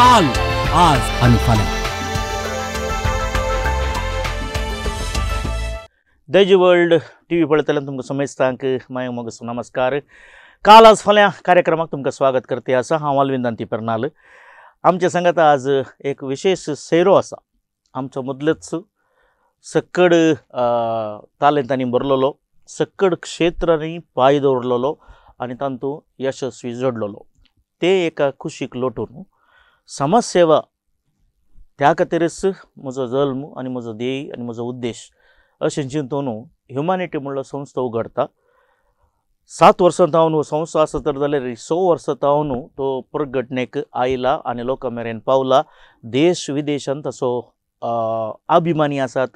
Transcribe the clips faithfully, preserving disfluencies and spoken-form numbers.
काल आज अनफल। दैजी world TV पळयतल्यान तुमकां समजतांक माय मोग नमस्कार। काल आज फल्या कार्यक्रमाक तुमकां स्वागत करते आसा। हांव आल्विन दांती पेर्नाल। आमच्या संगत आज एक विशेष सेरो आसा, आमचो मदलोच सक्कड तालेंतांनी भरलेलो, सक्कड क्षेत्रांनी पाय दवरलेलो आनी तातूंत यशस्वी जोडलेलो, ते एका खुशीक लोटून समाजसेवा, त्या खातीरच म्हजो जल्म आनी म्हजो ध्येय आनी म्हजो उद्देश अशें चिंतून ह्युमॅनिटी म्हणलो संस्था उगडता। सात वर्सां जावन हो संस्था आसा तर जाल्यार सो वर्सां जावन तो प्रगटणेक आयला आनी लोकां मेरेन पावला। देश विदेशांत ताचो अभिमानी आसात,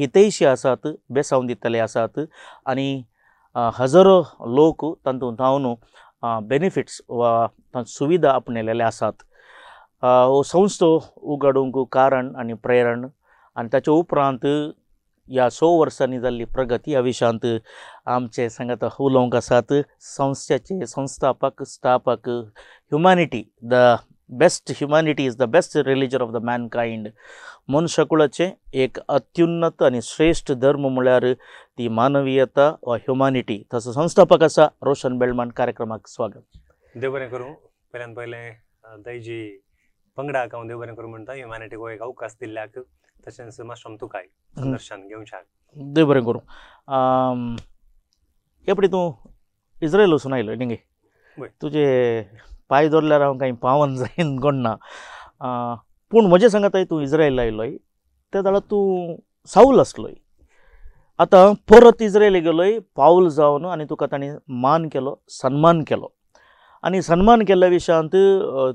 हितैशी आसात, बेसावन दितले आसात आनी हजारो लोक तातूंत जावन बेनिफिट्स वा सुविधा आपणेलेले आसात। हो संस्था उगडूंक कारण आनी प्रेरण आनी ताच्या उपरांत ह्या सो वर्सांनी जाल्ली प्रगती ह्या विशयांत आमचे संगत उलोवंक आसात। संस्थेचे संस्थापक स्थापक, humanity the best humanity is the best religion of the mankind, मनशाकुळाचे एक अत्युन्नत आनी श्रेश्ठ धर्म म्हळ्यार ती मानवीयता वा ह्युमॅनिटी, ताचो संस्थापक आसा रोशन बेळमण। कार्यक्रमाक स्वागत। देव बरें करूं। पयल्यान पयलें दैजी पंगडाक हांव देव बरें करूं म्हणटा, ह्युमॅनिटी हो एक अवकाश दिल्ल्याक, तशेंच माश्रम तुकाय संदर्शन घेवन शाक देव बरें करूं। हे पटी तूं इज्रायल वचून आयलो न्ही गे, तुजे पांय दवरल्यार हांव कांय पावन जायन गण्णा, पूण म्हजे सांगात तूं इज्रायल आयलोय त्या जाल्यार तूं साऊल आसलोय, आतां परत इज्रायल गेलोय पाऊल जावन आनी तुका तांणी मान केलो, सन्मान केलो आनी सन्मान केल्ल्या विशयांत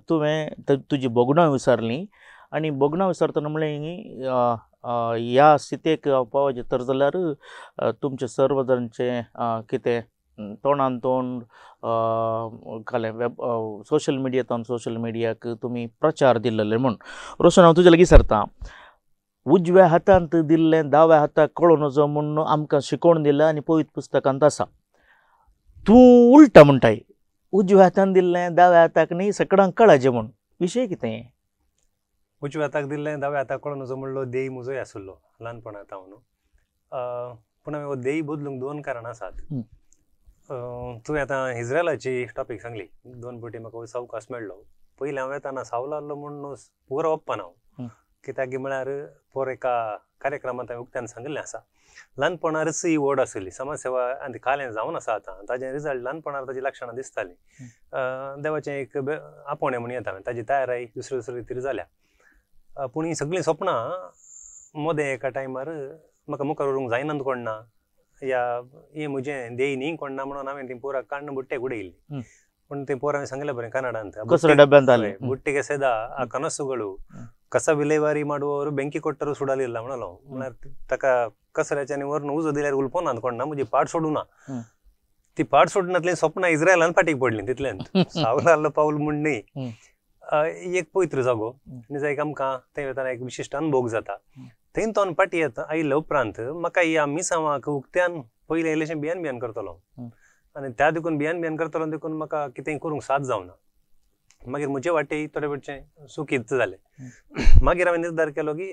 तुवें तुजी भोगणां विसारलीं आनी भोगणां विसारतना म्हणलें ह्या स्थितीक हांव पावचें तर जाल्यार तुमचे सर्व जाणांचे कितें तोंडान तोंड काले वेब सोशल मिडियातान सोशल मिडियाक तुमी प्रचार दिल्ले, म्हूण रोशन हांव तुजे लागीं सरतां। उजव्या हातांत दिल्लें दाव्या हाताक कळूं नजो म्हूण आमकां शिकोवन दिलां आनी पवित्र पुस्तकांत आसा। तूं उल्टा म्हणटाय, उजव्या हातान दिल्लें दाव्या हाताक न्ही सगळ्यांक कळाचें म्हूण, विशय कितें? उजव्या हाताक दिल्लें दाव्या हाताक कळूं नजो म्हणलो देय म्हजोय आसलो ल्हानपणांत हांव न्हू, पूण हांवें हो देय बदलूंक दोन कारणां आसात। तुवें आतां इज्रायलाची टॉपीक सांगली, दोन पावटी म्हाका सावकास मेळ्ळो। पयलीं हांव येताना सावल आसलो म्हूण न्हू पुरो ओप्पन हांव, कित्याक म्हळ्यार पोर एका कार्यक्रमांत हांवें उक्त्यान सांगिल्लें आसा, ल्हानपणारच ही ओढ आसली समाजसेवा आनी कालें जावन आसा आतां, ताजें रिजल्ट ल्हानपणार ताजी लक्षणां दिसतालीं, देवाचें एक आपोवणें म्हूण येता ताजी तयाराय दुसरे दुसरे रितीर जाल्या, पूण हीं सगळीं सपनां मोदें एका टायमार म्हाका मुखार व्हरूंक जायना कोण ना, या हे म्हजें देय न्ही कोण ना म्हणून हांवें तीं पोराक काण्ण बुट्टेक उडयल्ली, पूण तें पोर हांवें सांगलें बरें कनाडांत बुट्टेक सेदा आ कनसुगळू कसा विलेवारी माडुवोरू बँकी कोट्टरू सुडालिल्ला म्हणलो, म्हळ्यार ताका कसऱ्याच्यानी वरून उजो दिल्यार उलपो ना कोण ना, म्हजी पाट सोडूना, ती पाट सोडनातली सपनां इज्रायलान फाटीक पडलीं तितल्यान सावल आसलो पावल म्हूण न्ही। एक पवित्र जागो आनी जायक आमकां तें वेताना एक विशिश्ट अनुभोग जाता, थंय तोन पाटी आयिल्ले उपरांत म्हाका ह्या मिसांवाक उक्त्यान पयलें इल्लेशें भियान भियान करतलो आनी त्या देखून भियान भियान करतलो देखून म्हाका कितें करूंक साथ जावना, मागीर म्हजे वाटे थोडे फावटचें सुखीत जालें, मागीर हांवें निर्धार केलो की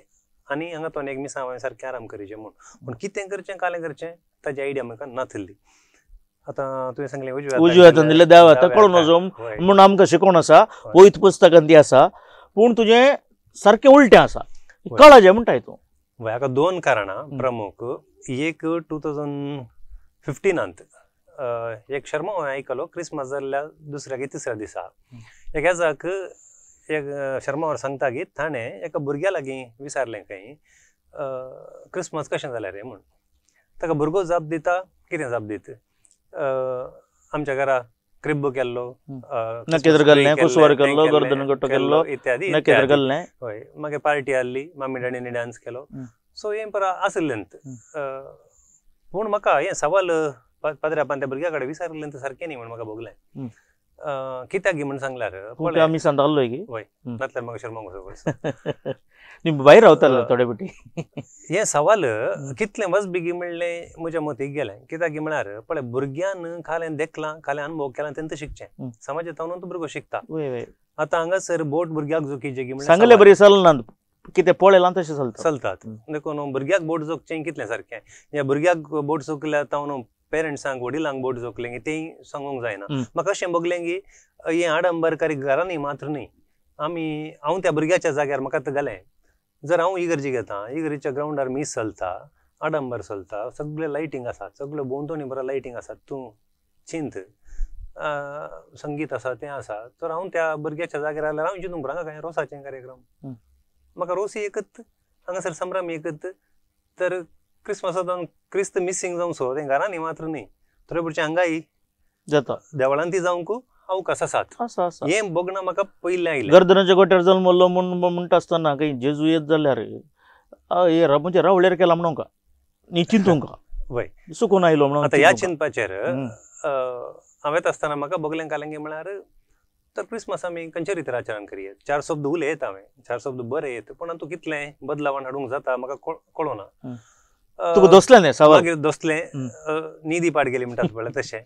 आनी हांगा तोन एक मिसां हांवें सारकें आराम करचें म्हूण, पूण कितें करचें कालें करचें ताजी आयडिया म्हाका नाथिल्ली। आतां तुवें सांगलें उजव्या हातान दिल्लें दाव्या हाताक कळूं नजो म्हूण आमकां शिकोवन आसा, पवित्र पुस्तकांत ती आसा, पूण तुजें सारकें उल्टें आसा, कळाचें म्हणटाय तूं। हाका दोन कारणां प्रमुख, एक टू थावजंड फिफ्टीनांत एक शर्मा हांवें आयकलो क्रिसमस जाल्ल्या दुसऱ्या की तिसऱ्या दिसा, एक हेजाक एक शर्मा हांव सांगता की ताणें एका भुरग्या लागीं विचारलें खंय क्रिसमस कशें जालें रे म्हूण, ताका भुरगो जाप दिता कितें जाप दित, आमच्या घरा क्रिब्बो केल्लो इत्यादी हय, मागीर पार्टी आसली मामी डॅडीनी डान्स केलो, सो हें पर आसलें, पूण म्हाका हें सवाल पाद्र्या पांत्या भुरग्या कडेन विचारलें तें सारकें न्ही म्हूण म्हाका भोगलें, कित्याक गे म्हूण सांगल्यार हय नातल्यार म्हाका शर्मा भायर रावतालो थोडे फावटी, हें सवाल कितलें वजबी गे म्हणलें म्हज्या मतीक गेलें, कित्याक गे म्हळ्यार पळय भुरग्यान कालें देखलां कालें अनुभव केलां तेन्ना शिकचें, समाजांत भुरगो शिकता आता हंगा सर बोट भुरग्याक जोखीचे की सांगले बरी चलना कितें पळेलां तशें चलता चलतात देखून भुरग्याक बोट जोखचें कितलें सारकें या भुरग्याक बोट जोखले आता न्हू पेरेंट्सांक वडिलांक बोट जोखलें तें सांगूंक जायना म्हाका अशें बगलें की हें आडंबरकारी घरांनी मात्र न्ही आमी हांव त्या भुरग्याच्या जाग्यार म्हाका तगलें जर हांव इगर्जी घेता इगर्जेच्या ग्रावंडार मीस चलता आडंबर चलता सगळे लायटिंग आसा सगळे भोंवतणी बरो लायटिंग आसा तूं चिंत संगीत आसा तें आसा तर हांव त्या भुरग्याच्या जाग्यार आयल्यार हांव चिंतूंक बरांगा काय रोसाचें कार्यक्रम म्हाका रोस एकत हांगासर संभ्राम एकत तर क्रिस्मसान क्रिस्त मिसींग जावं सो तें घरांनी मात्र न्ही थोडे पुढचे हांगाय जाता देवळांत ती जावंक अवकाश आसात हे बगणा म्हाका पयलें आयलें गर्दनाच्या गोट्यार जल्मल्लो म्हणटा आसतना काही जेजू येत जाल्यार हे म्हणजे रावळेर केला म्हणूंक निश्चिंतूंक वय सुकून आयलो म्हणून आतां ह्या चिंतपाचेर हांवेंत आसतना म्हाका बगलें कालेंगे म्हळ्यार तर क्रिस्मस आमी खंयच्या रितीन आचरण करया चार शब्द उलयत हांवें चार शब्द बरे येत पूण हातूंत कितलें बदलावण हाडूंक जाता म्हाका कळना तुका दोसलें न्ही मागीर दोसलें न्हिदी पाड गेली म्हणटात पळय तशें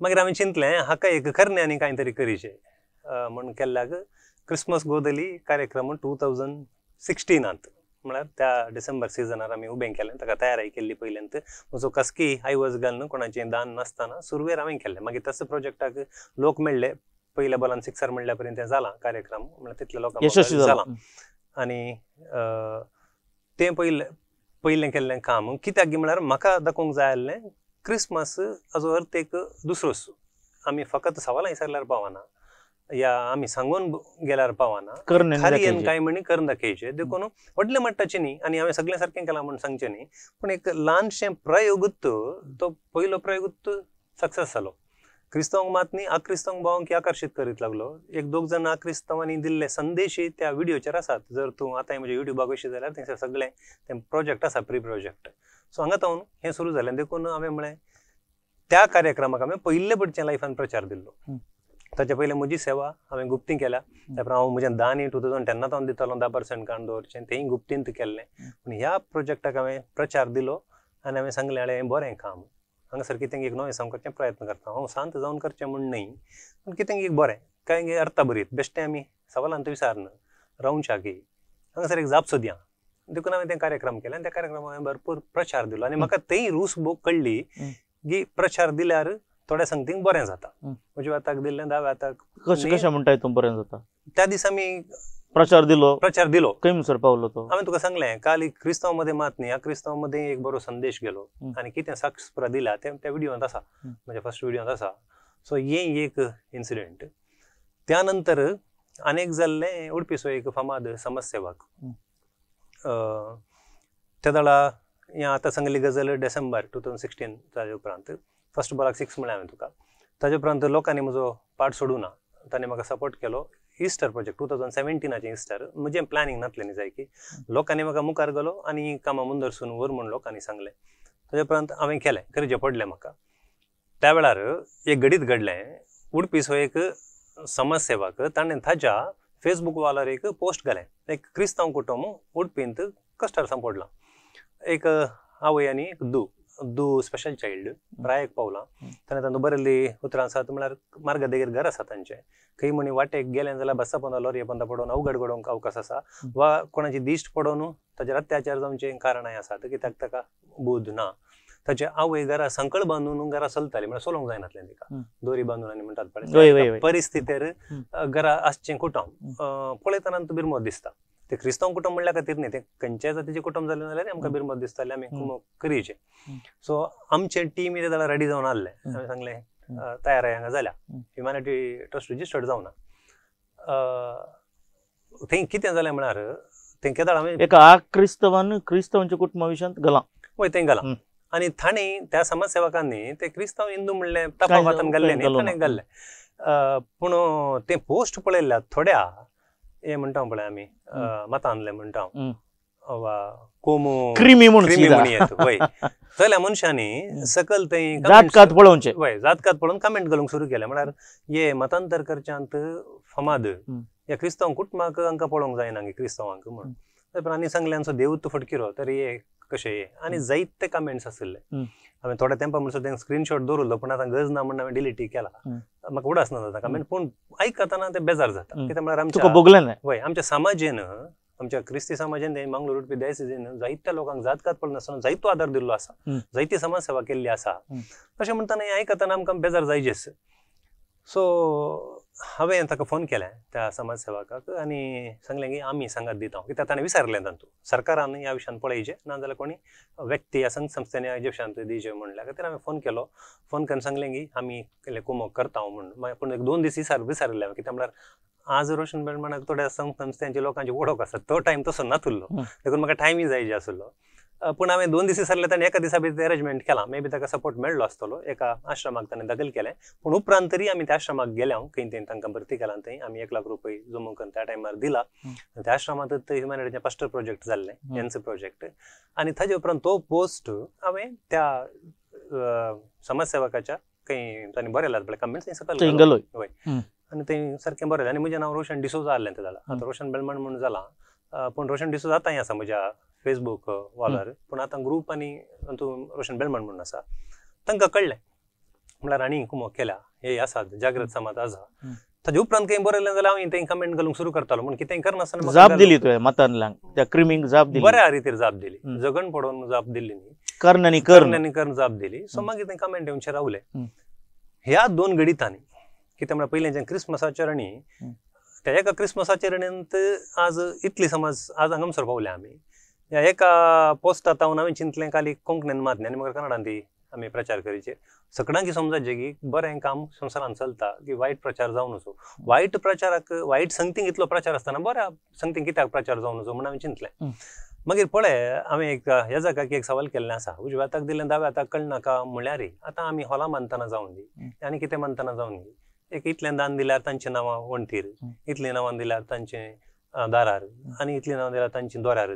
मागीर हांवें चिंतलें हाका एक करणे आनी कांय तरी करीचें म्हूण केल्ल्याक क्रिस्मस गोदली कार्यक्रम टू थावजंड सिक्स्टीनांत म्हळ्यार त्या डिसेंबर सिजनार आमी उबें केलें ताका तयारी केल्ली पयल्यांत म्हजो कसकी आयवज घालून कोणाचें दान नासतना सुरवेर हांवें केल्लें मागीर तस प्रोजेक्टाक लोक मेळ्ळे पहिल्या बॉलान सिक्सर म्हणल्या पर्यंत ते जाला कार्यक्रम म्हळ्यार तितल्या लोकांक जाला आनी तें पयलें पयलें केल्लें काम कित्याक म्हळ्यार म्हाका दाखोवंक जाय आसलें क्रिस्मस हाजो अर्थ एक दुसरोच आमी फकत सवालां विसरल्यार पावना या आमी सांगून गेल्यार पावना खारयेन कांय म्हणी करून दाखयचें देखून व्हडलें म्हणटाचें न्ही आनी हांवें सगळें सारकें केलां म्हूण सांगचें न्ही पूण एक ल्हानशें प्रयोगूत तो पयलो प्रयोगूत सक्सेस जालो क्रिस्तांवांक मात न्ही आक्रिस्तांवांक भावांक आकर्शीत करीत लागलो एक दोग जाण आक्रिस्तांवांनी दिल्ले संदेशी त्या व्हिडियोचेर आसात जर तूं आतां म्हज्या युट्यूबाक वयशी जाल्यार थंयसर सगळें तें प्रोजेक्ट आसा प्री प्रोजेक्ट सो हांगा तावन हें सुरू जालें देखून हांवें म्हळें त्या कार्यक्रमाक हांवें पयल्ले पडचें लायफान प्रचार दिल्लो ताचे पयलें म्हजी सेवा हांवें गुप्ती केल्या ताका हांव म्हजें दान टू थावजंड टेन्नांत हांव दितालो धा पर्सेंट काण दवरचें तेंय गुप्तींत केल्लें पूण ह्या प्रोजेक्टाक हांवें प्रचार दिलो आनी हांवें सांगलें आळे हें बरें काम हंगासर कितें एक नवें सावन करचें प्रयत्न करता हांव शांत जावन करचें म्हूण न्ही पूण कितें एक बरें कांय अर्थ बरीत बेश्टें आमी सवालांत विचारना रावंशाकी हांगासर एक जापसो दिया देखून हांवें तें कार्यक्रम केलें आनी त्या कार्यक्रमाक हांवें भरपूर प्रचार दिलो आनी म्हाका तेंय रूस बूक कळ्ळी की प्रचार दिल्यार थोड्या संगतींक बरें जाता म्हज्या वाताक दिल्लें दाव्या वाताक कशें कशें म्हणटाय तूं बरें जाता त्या दीस आमी प्रचार दिलो प्रचार दिलो कमी सर पावलो तो हांवें तुका सांगलें काल एक क्रिस्तांव मदें मात न्ही ह्या क्रिस्तांव मदें एक बरो संदेश गेलो आनी कितें साक्षात्कार दिला तें त्या व्हिडियोंत आसा म्हज्या फर्स्ट व्हिडियोंत आसा सो हें एक इन्सिडेंट त्या नंतर आनीक जाल्लें उडपीचो एक फामाद समाजसेवक त्या दळा हें आतां सांगली गजाल डिसेंबर टू थावजंड सिक्स्टीन ताजे उपरांत फर्स्ट बॉलाक सिक्स म्हळें हांवें तुका ताजे उपरांत लोकांनी म्हजो पाट सोडूं ना ताणें म्हाका सपोर्ट केलो इस्टर प्रोजेक्ट टू थावजंड सेवेंटीनाचे इस्टर म्हजें प्लॅनिंग नासलें न्ही जाय की लोकांनी म्हाका मुखार गेलो आनी कामा मुंदरसून व्हर म्हूण लोकांनी सांगलें ताजे उपरांत हांवें केलें खरें जें पडलें म्हाका त्या वेळार एक घडीत घडलें उडपीचो एक समाजसेवक ताणें ताच्या फेसबूक वॉलार एक पोस्ट घालें एक क्रिस्तांव कुटुंब उडपींत कश्टार सांपडलां एक आवय आनी एक दू दू स्पेशल चायल्ड रायाक पावलां ताणें तांदूं बरयल्लीं उतरां आसात म्हळ्यार मार्गा देगेर घर आसा तांचें खंय म्हणी वाटेक गेलें जाल्यार बस्सा पोंदा लॉरये पोंदा पडोवन अवघड घडोवंक अवकाश आसा वा कोणाची दिश्ट पडोवन ताचेर अत्याचार जावचें कारणांय आसात कित्याक ताका बोध ना ताचे आवय घरा संकळ बांदून घरा चलताली म्हळ्यार सोलोंक जायनासलें तिका दोरी बांदून आनी म्हणटात पळय परिस्थितीर घरा आसचें कुटुंब पळयतना तुका बिरमत दिसता ते क्रिस्तांव कुटुंब म्हणल्या खातीर न्ही तें खंयच्याय जातीचें कुटुंब जालें जाल्यार आमकां बिरमत दिसतालें आमी कुमो करीचें सो आमचें टीम येदे जाल्यार रेडी जावन आसलें हांवें सांगलें तयाराय हांगा जाल्या ह्युमॅनिटी ट्रस्ट रजिस्टर्ड जावना थंय कितें जालें म्हळ्यार तें केदाळ हांवें एका क्रिस्तांवान क्रिस्तांवांच्या कुटुंबा विशयांत घालां वय तें घालां आनी ताणें त्या समाजसेवकांनी ते क्रिस्तांव हिंदू म्हणलें तपा वातान घाल्लें न्ही ताणें घाल्लें पूण तें पोस्ट पळयल्या थोड्या हे म्हणटा पळय आमी मातांतले म्हणटा वा कोमो क्रिमी म्हूण वय थंयल्या मनशांनी सकल थंय जातकात पळोवचें वय जातकात पळोवन कमेंट घालूंक सुरू केलें म्हळ्यार हे मतांतरकरच्यांत फामाद ह्या क्रिस्तांव कुटुंबाक हांकां पळोवंक जायना क्रिस्तांवांक म्हूण आनी सांगलें आमचो देवूत फटकिरो तर हे कशे आणि जायते कमेंट्स आशिल्ले हांवें थोड्या तेंपा म्हणसर तें स्क्रीनशॉट दवरलो पण आतां गरज ना म्हणून हांवें डिलीट केला म्हाका उड आसना जाता कमेंट पूण आयकतना ते बेजार जाता कित्याक म्हळ्यार आमच्या भोगलें ना हय आमच्या समाजेन आमच्या क्रिस्ती समाजान मंगलोर उडपी दयासिजेन जायत्या लोकांक जातकात पळय नासतना जायतो आदार दिल्लो आसा जायती समाज सेवा केल्ली आसा अशें म्हणटना हें आयकतना आमकां बेजार जायचेच सो हांवें ताका फोन केला त्या समाज सेवकाक आनी सांगलें की आमी सांगात दिता कित्याक ताणें विचारलें तांतू सरकारान ह्या विशयान पळयचें नाजाल्यार कोणी व्यक्ती ह्या संघ संस्थेने हेजे विशयान दिवचें म्हणल्या खातीर हांवें फोन केलो फोन करून सांगलें की आमी केल्ले कुमो करता हांव म्हणून पूण एक दोन दीस विचारलें हांवें कित्याक म्हळ्यार आज रोशन बेळमणाक थोड्या संघ संस्थांच्या लोकांची ओळख आसा तो टायम तसो नासलो देखून म्हाका टायमूय जायजे आसलो पण हांवें दोन दीस विचारलें ताणें एका दिसा भितर अरेंजमेंट केला मे बी ताका सपोर्ट मेळ्ळो आसतलो एका आश्रमाक ताणें दाखल केलें पण उपरांत तरी आमी त्या आश्रमाक गेले हांव खंय तें तांकां भरती केला थंय आमी एक लाख रुपये जमो करून त्या टायमार दिला त्या आश्रमांत थंय ह्युमॅनिटीचें पास्टर प्रोजेक्ट जाल्लें हेंचो प्रोजेक्ट आनी ताजे उपरांत तो पोस्ट हांवें त्या समाजसेवकाच्या खंय ताणें बरयला पळय कमेंट्स हय आनी थंय सारकें बरयलें आनी म्हजें नांव रोशन डिसोजा आसलें तें जालां आतां रोशन बेळमण म्हणून जालां पूण रोशन डिसोजा आतांय आसा म्हज्या फेसबुक वॉलार पण आता ग्रुप आणि रोशन बेळमण म्हणून आसा तांकां कळ्ळें म्हळ्यार आनी कुमो केला हे आसा जागृत समाज आसा ताजे उपरांत खंय बरयलें जाल्यार हांव तें कमेंट घालूंक सुरू करतालो म्हण कितें करनासतना जाप दिली तुवें मातांतल्यान त्या क्रिमींक जाप दिली बऱ्या रितीन जाप दिली जगण पडोवन जाप दिली न्ही कर्णनी कर्णनी कर्ण जाप दिली सो मागीर तें कमेंट येवनशें रावलें ह्या दोन गडितांनी कितें म्हळ्यार पयलेंच्यान क्रिस्मसाच्या रणी त्या एका क्रिस्मसाच्या रण्यांत आज इतली समज आज हांगासर पावल्या आमी या एका पोस्ट हातावन हांवें चिंतलें खाली कोंकणीन मात आनी मुखार कन्नडान ती आमी प्रचार करचे सगळ्यांक समजाचें की बरें काम संवसारान चलता की वायट प्रचार जावं नजो वायट प्रचाराक वायट संगतींक इतलो प्रचार आसतना बऱ्या संगतींक कित्याक प्रचार जावं नजो म्हूण हांवें चिंतलें मागीर पळय हांवें एक ह्या जाग्याक एक सवाल केल्लें आसा उजव्या हाताक दिल्लें दाव्या हाताक कळनाका म्हळ्यार आतां आमी हॉलां मानतना जावन दी आनी कितें मानतना जावन दी एक इतलें दान दिल्यार तांचें नांवां वणटीर इतलें नांवां दिल्यार तांचें दारार आनी इतलें नांवां दिल्यार तांचें दोरार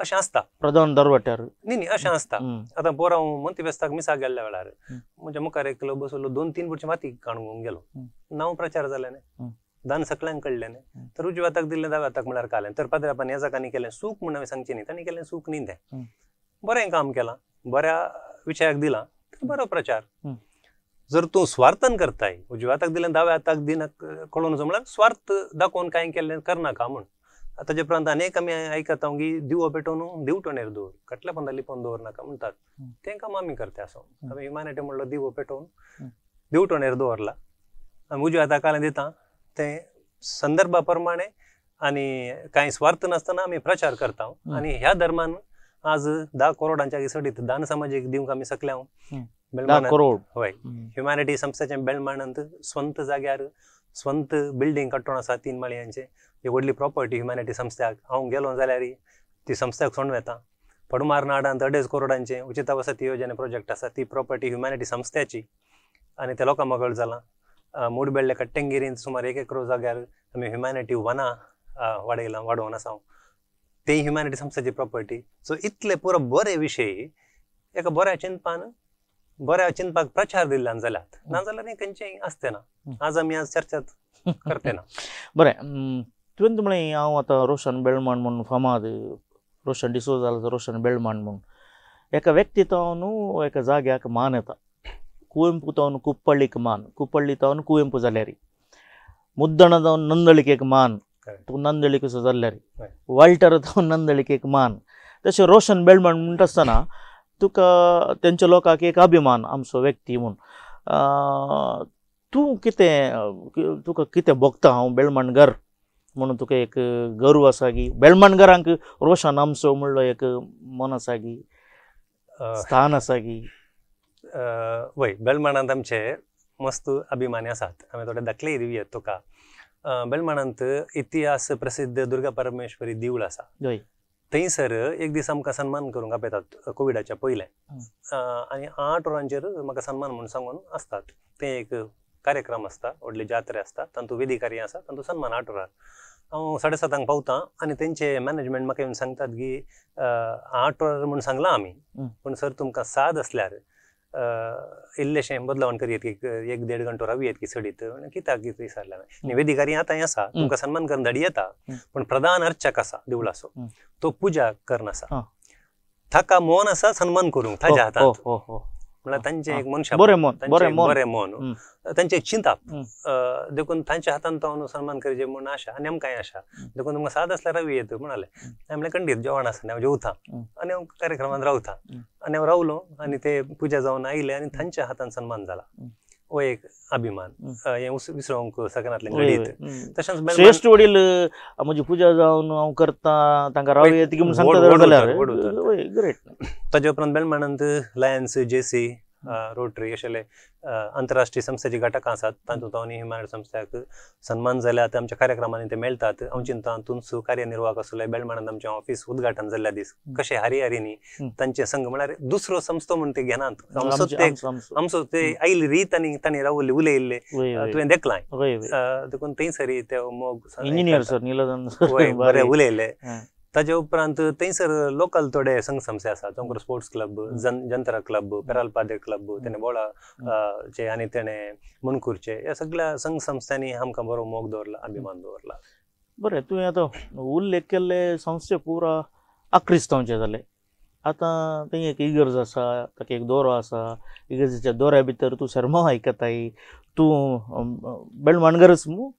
अशें आसता प्रधान दरवट्यार न्ही न्ही अशें आसता आतां बोर हांव मंत्रीवेस्ताक मिसाक गेल्ल्या वेळार म्हज्या मुखार एक क्लब बसलो दोन तीन पुरची माती काणूंक गेलो नांव प्रचार जालें न्ही दान सगळ्यांक कळ्ळें न्ही तर उजव्या हाताक दिल्लें दाव्या हाताक म्हळ्यार कालें तर पाद्रापान ह्या जाग्यांनी केलें सूख म्हूण हांवें सांगचें न्ही तांणी केलें सूख न्ही तें बरें काम केलां बऱ्या विशयाक दिलां तर बरो प्रचार जर तूं स्वार्थान करताय उजव्या हाताक दिल्लें दाव्या हाताक दिनाक कळून नजो म्हळ्यार स्वार्थ दाखोवन कांय केल्लें करनाका म्हूण ताजे उपरांत अनेक आमी आयकता की दिवो पेटोवन दिवटणेर दवर कटल्या पोंदा लिपोवन दवर नाका म्हणटात तें काम आमी करता आसो हांवें ह्युमॅनिटी म्हणलो दिवो पेटोवन दिवटणेर दवरला आमी उजव्या हाताक कालें दिता तें संदर्भा प्रमाणे आनी कांय स्वार्थ नासतना आमी प्रचार करता आनी ह्या धर्मान आज धा करोडांच्या घिसडीत दान समाजीक दिवंक आमी सकल्या बेळमण हय ह्युमॅनिटी संस्थेचें बेळमणांत स्वंत जाग्यार स्वंत बिल्डींग कट्टण आसा तीन माळयांचें ही व्हडली प्रॉपर्टी ह्युमॅनिटी संस्थेक हांव गेलो जाल्यार ती संस्थेक सोडून येता पडमार नाडांत अडेज करोडांचे उचित वसती योजना प्रोजेक्ट आसा ती प्रॉपर्टी ह्युमॅनिटी संस्थेची आनी त्या लोकां मोगळ जालां मुडबेल्ले कट्टेंगिरींत सुमार एक एकरो जाग्यार आमी ह्युमॅनिटी वनां वाडयलां वाडोवन आसा तें ह्युमॅनिटी संस्थेची प्रॉपर्टी सो इतले पुरो बरे विशय एका बऱ्या चिंतपान बऱ्या चिंतपाक प्रचार दिल्ल्यान जाल्यात नाजाल्यार खंयचें आसचें ना आज आमी आज चर्चा करते ना बरें तुवें म्हणलें हांव आतां रोशन बेळमण म्हणून फामाद रोशन डिसोजा रोशन बेळमण म्हणून एका व्यक्तीतावन एका जाग्याक मान येता कुवेंपू तावन कुप्पळ्ळीक मान कुप्पळ्ळी तावन कुवेंपू जाल्यारी मुद्दण जावन नंदळिकेक मान तूं नंदळिकेचो जाल्यारी वाल्टर तावन नंदळिकेक मान तशें रोशन बेळमण म्हणटा आसतना तुका तेंच्या लोकांक एक अभिमान आमचो व्यक्ती म्हणून तूं कितें तुका कितें भोगता हांव बेळमणगर म्हणून तुका एक गर्व आसा की बेळमणगरांक रोशन आमचो म्हणलो एक मन आसा की स्थान आसा की वय बेळमणांत आमचे मस्त अभिमानी आसात हांवें थोडे दाखले दिवया तुका बेळमणांत इतिहास प्रसिद्ध दुर्गा परमेश्वरी देवूळ आसा थंयसर एक दीस आमकां सन्मान करूंक आपयतात कोविडाच्या पयलें आनी आठ वरांचेर म्हाका सन्मान म्हणून सांगून आसतात तें एक कार्यक्रम आसता व्हडली जात्रा आसता तातूंत वेदिकारी आसा तातूंत सन्मान आठ वरांक हांव साडे सातांक पावतां आनी तेंचे मॅनेजमेंट म्हाका येवन सांगतात की आठ वरां म्हूण सांगलां आमी पूण सर तुमकां साद आसल्यार इल्लेशें बदलावन करयेत की एक देड घंटो रावयेत की सडीत कित्याक कितें विचारलें न्ही वेदिकारी आतांय आसा तुमकां सन्मान करून धडी येता पूण प्रधान अर्चक आसा देवळाचो तो पुजा करनासा थाका मोन असा सन्मान करूं था जाता म्हणल्यार तांचे एक मनशाप बरे मोन बरे मोन बरे मोन तांचे चिंताप देखून तांच्या हातान तो सन्मान करजे म्हण आशा आनी आमकां आशा देखून तुमकां साद आसल्यार रवी येता म्हणाले आमी खंडीत जेवण आसा आनी हांव जेवता आनी हांव कार्यक्रमांत रावता आनी हांव रावलो आनी ते पुजा जावन आयले आनी तांच्या हातान सन्मान जाला वो एक अभिमान ये उस विसरोंक सगळ्यांतले घडीत तशेंच श्रेष्ठ वडील म्हजी पूजा जावन हांव करता तांकां राव येता की म्हूण सांगता जाल्यार ग्रेट ताजे उपरांत बेलमानंत लायन्स जेसी रोटरी अशेले आंतरराष्ट्रीय संस्थेचे घटक आसात तातूंत आनी ह्युमॅनिटी संस्थेक सन्मान जाले आतां आमच्या कार्यक्रमांनी ते मेळटात हांव चिंता तुमचो कार्यनिर्वाहक आसले बेलमानंत आमचें ऑफिस उद्घाटन जाल्ल्या दीस कशें हारी हारी न्ही तांचे संघ म्हळ्यार दुसरो संस्थो म्हूण ते घेनात आमचो ते आयली रीत आनी तांणी रावल्ले उलयल्ले तुवें देखलाय देखून थंयसरी ते मोग इंजिनियर सर निलजन बरें उलयल्ले ताजे उपरांत थंयसर लोकल थोड़े संघ संस्थे आसा तोंकर स्पोर्ट्स क्लब जन जंतरा क्लब पेरालपादे क्लब तेणे बोळा चे आनी तेणे मनकुरचे ह्या सगळ्या संघ संस्थांनी आमकां बरो मोग दवरला अभिमान दवरला बरें तुवें आतां उल्लेख केल्ले संस्थे पुरा आक्रिस्तांवचे जाले आतां थंय एक इगर्ज आसा ताका एक दोरो आसा इगर्जेच्या दोऱ्या भितर तूं शर्मा आयकताय तूं बेलमाणगरच मू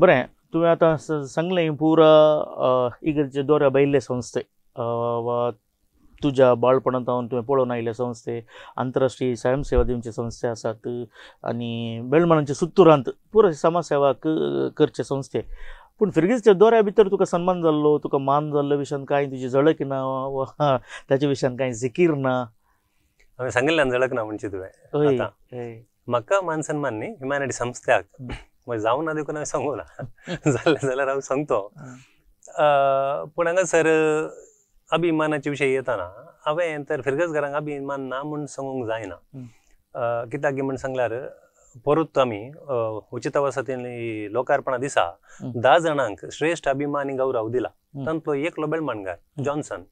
बरें तुवें आतां सांगलें पुरा इगर्जे दोऱ्या भायले संस्थे वा तुज्या बाळपणांत तुवें पळोवन आयिल्ले संस्थे आंतरराष्ट्रीय स्वयंसेवा दिवचे संस्थे आसात आनी बेलमाणांच्या सुत्तुरांत पुरो समाजसेवा करचे संस्थे पूण फिरगीजच्या दोऱ्या भितर तुका सन्मान जाल्लो तुका मान जाल्लो विशयान कांय तुजी झळक ना वा ताच्या विशयान कांय जिकीर ना हांवें सांगिल्ल्यान झळक ना म्हणजे तुवें म्हाका मान सन्मान न्ही ह्युमॅनिटी संस्थेक जाऊन ना देखून संगो ना जाल्यार हांव सांगतो पूण हांगासर अभिमानाचे विशय येताना हांवें तर फिरगसघरांक अभिमान ना म्हूण सांगूंक जायना कित्याक म्हूण सांगल्यार परत आमी उचित वसतींनी लोकार्पणा दिसा धा जाणांक श्रेष्ठ अभिमानी गौरव दिला तांतलो एकलो बेलमाणगार जॉन्सन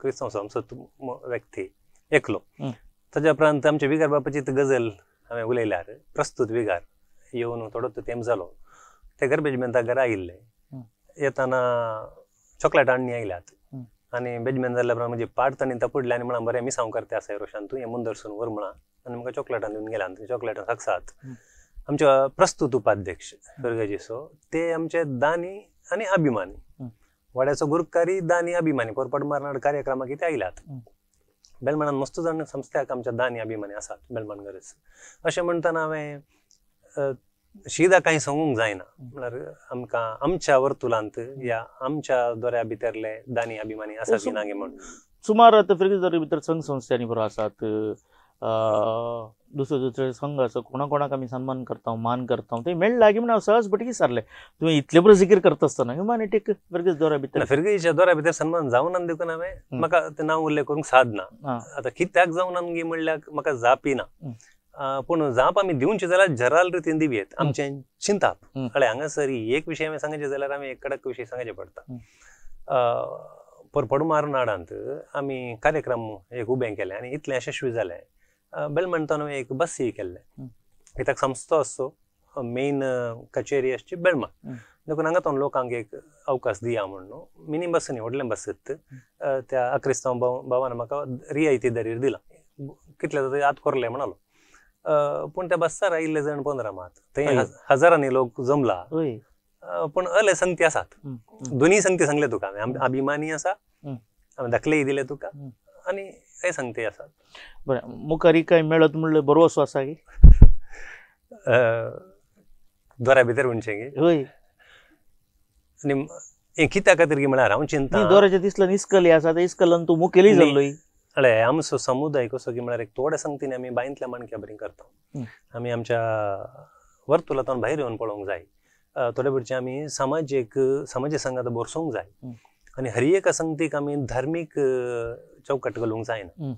क्रिस्तांव संसद व्यक्ती एकलो ताच्या उपरांत आमच्या विगार बापाची गजल हांवें उलयल्यार प्रस्तुत विगार येवन थोडो तेंप जालो ते गर्बेज बेंताक घरा आयिल्ले येताना चॉकलेट आणणी आयल्यात आनी बेजमेन जाल्ल्या उपरांत म्हजी पाट तांणी तपुडले आनी म्हणा बरें मिसांव करता आसा रोशन तूं हें मुंदरसून व्हर म्हणा आनी म्हाका चॉकलेटान दिवन गेला आनी चॉकलेटान साक्षात आमच्या प्रस्तुत उपाध्यक्ष दुर्गाजीचो ते आमचे दानी आनी अभिमानी वाड्याचो गुरकारी दानी अभिमानी कोरपड मारनाड कार्यक्रमाक कितें आयल्यात बेलमाणान मस्त जाण संस्थेक आमच्या दानी अभिमानी आसात बेलमाणगरच अशें म्हणटना हांवें शिदा काही सांगूंक जायना म्हळ्यार आमकां आमच्या वर्तुळांत या आमच्या दोऱ्या भितरले दानी अभिमानी आसा की ना गे म्हण सुमार आतां फिरगीज दोऱ्या भितर संघ संस्थांनी बरो आसात दुसरे दुसरे संघ आसा कोणा कोणाक आमी सन्मान करता मान करता ते मेळ लागीं म्हण हांव सहज बट विचारलें तुवें इतले बरो जिकीर करता आसतना ह्युमॅनिटीक फिरगीज दोऱ्या भितर फिरगीजच्या दोऱ्या भितर सन्मान जावना देखून हांवें म्हाका तें नांव उल्लेख करूंक सादना आतां कित्याक जावना गे म्हणल्यार म्हाका जापी ना पूण जाप आमी दिवचे जाल्यार जराल रितीन दिवयेत आमचें चिंताप कळ्ळें हांगासर एक विशय हांवें सांगचे जाल्यार आमी एक कडक विशय सांगचे पडटा परपडमार नाडांत आमी कार्यक्रम एक उबें केलें आनी इतलें यशस्वी जालें बेलमाणतान हांवें एक बसी केल्लें कित्याक संस्थो असो मेन कचेरी आसची बेलमाण देखून हांगातून लोकांक एक अवकाश दिया म्हूण न्हू मिनी बसींनी व्हडलें बसींत त्या आक्रिस्तांव भावान म्हाका रियायती दरीर दिला कितले जाता याद कोरलें म्हणालो पूण त्या बस्सार आयिल्ले जण पंदरा मात थंय हजारांनी लोक जमला पूण अले संगती आसात दोनी संगती सांगले तुका हांवें अभिमानी आसा हांवें दाखलेय दिले तुका आनी हे संगती आसात बरें मुखारी काय मेळत म्हणले बरो असो आसा की दोऱ्या भितर म्हणचे गे हय आनी हे कित्या खातीर की म्हळ्यार हांव चिंता दोऱ्याचे दिसला निस्कली आसा ते इस्कलान तूं मुखेली जाल्लोय अरे आमचो समुदाय कसो की म्हळ्यार एक थोड्या संगतीन आमी बांयतल्या माणक्या बरी करता आमी आमच्या वर्तुळांतून भायर येवन पळोवंक जाय थोडे भुरगे आमी समाजीक समाजी संघांत बरसूंक जाय आनी हर एका संगतीक आमी धार्मीक चौकट घालूंक जायना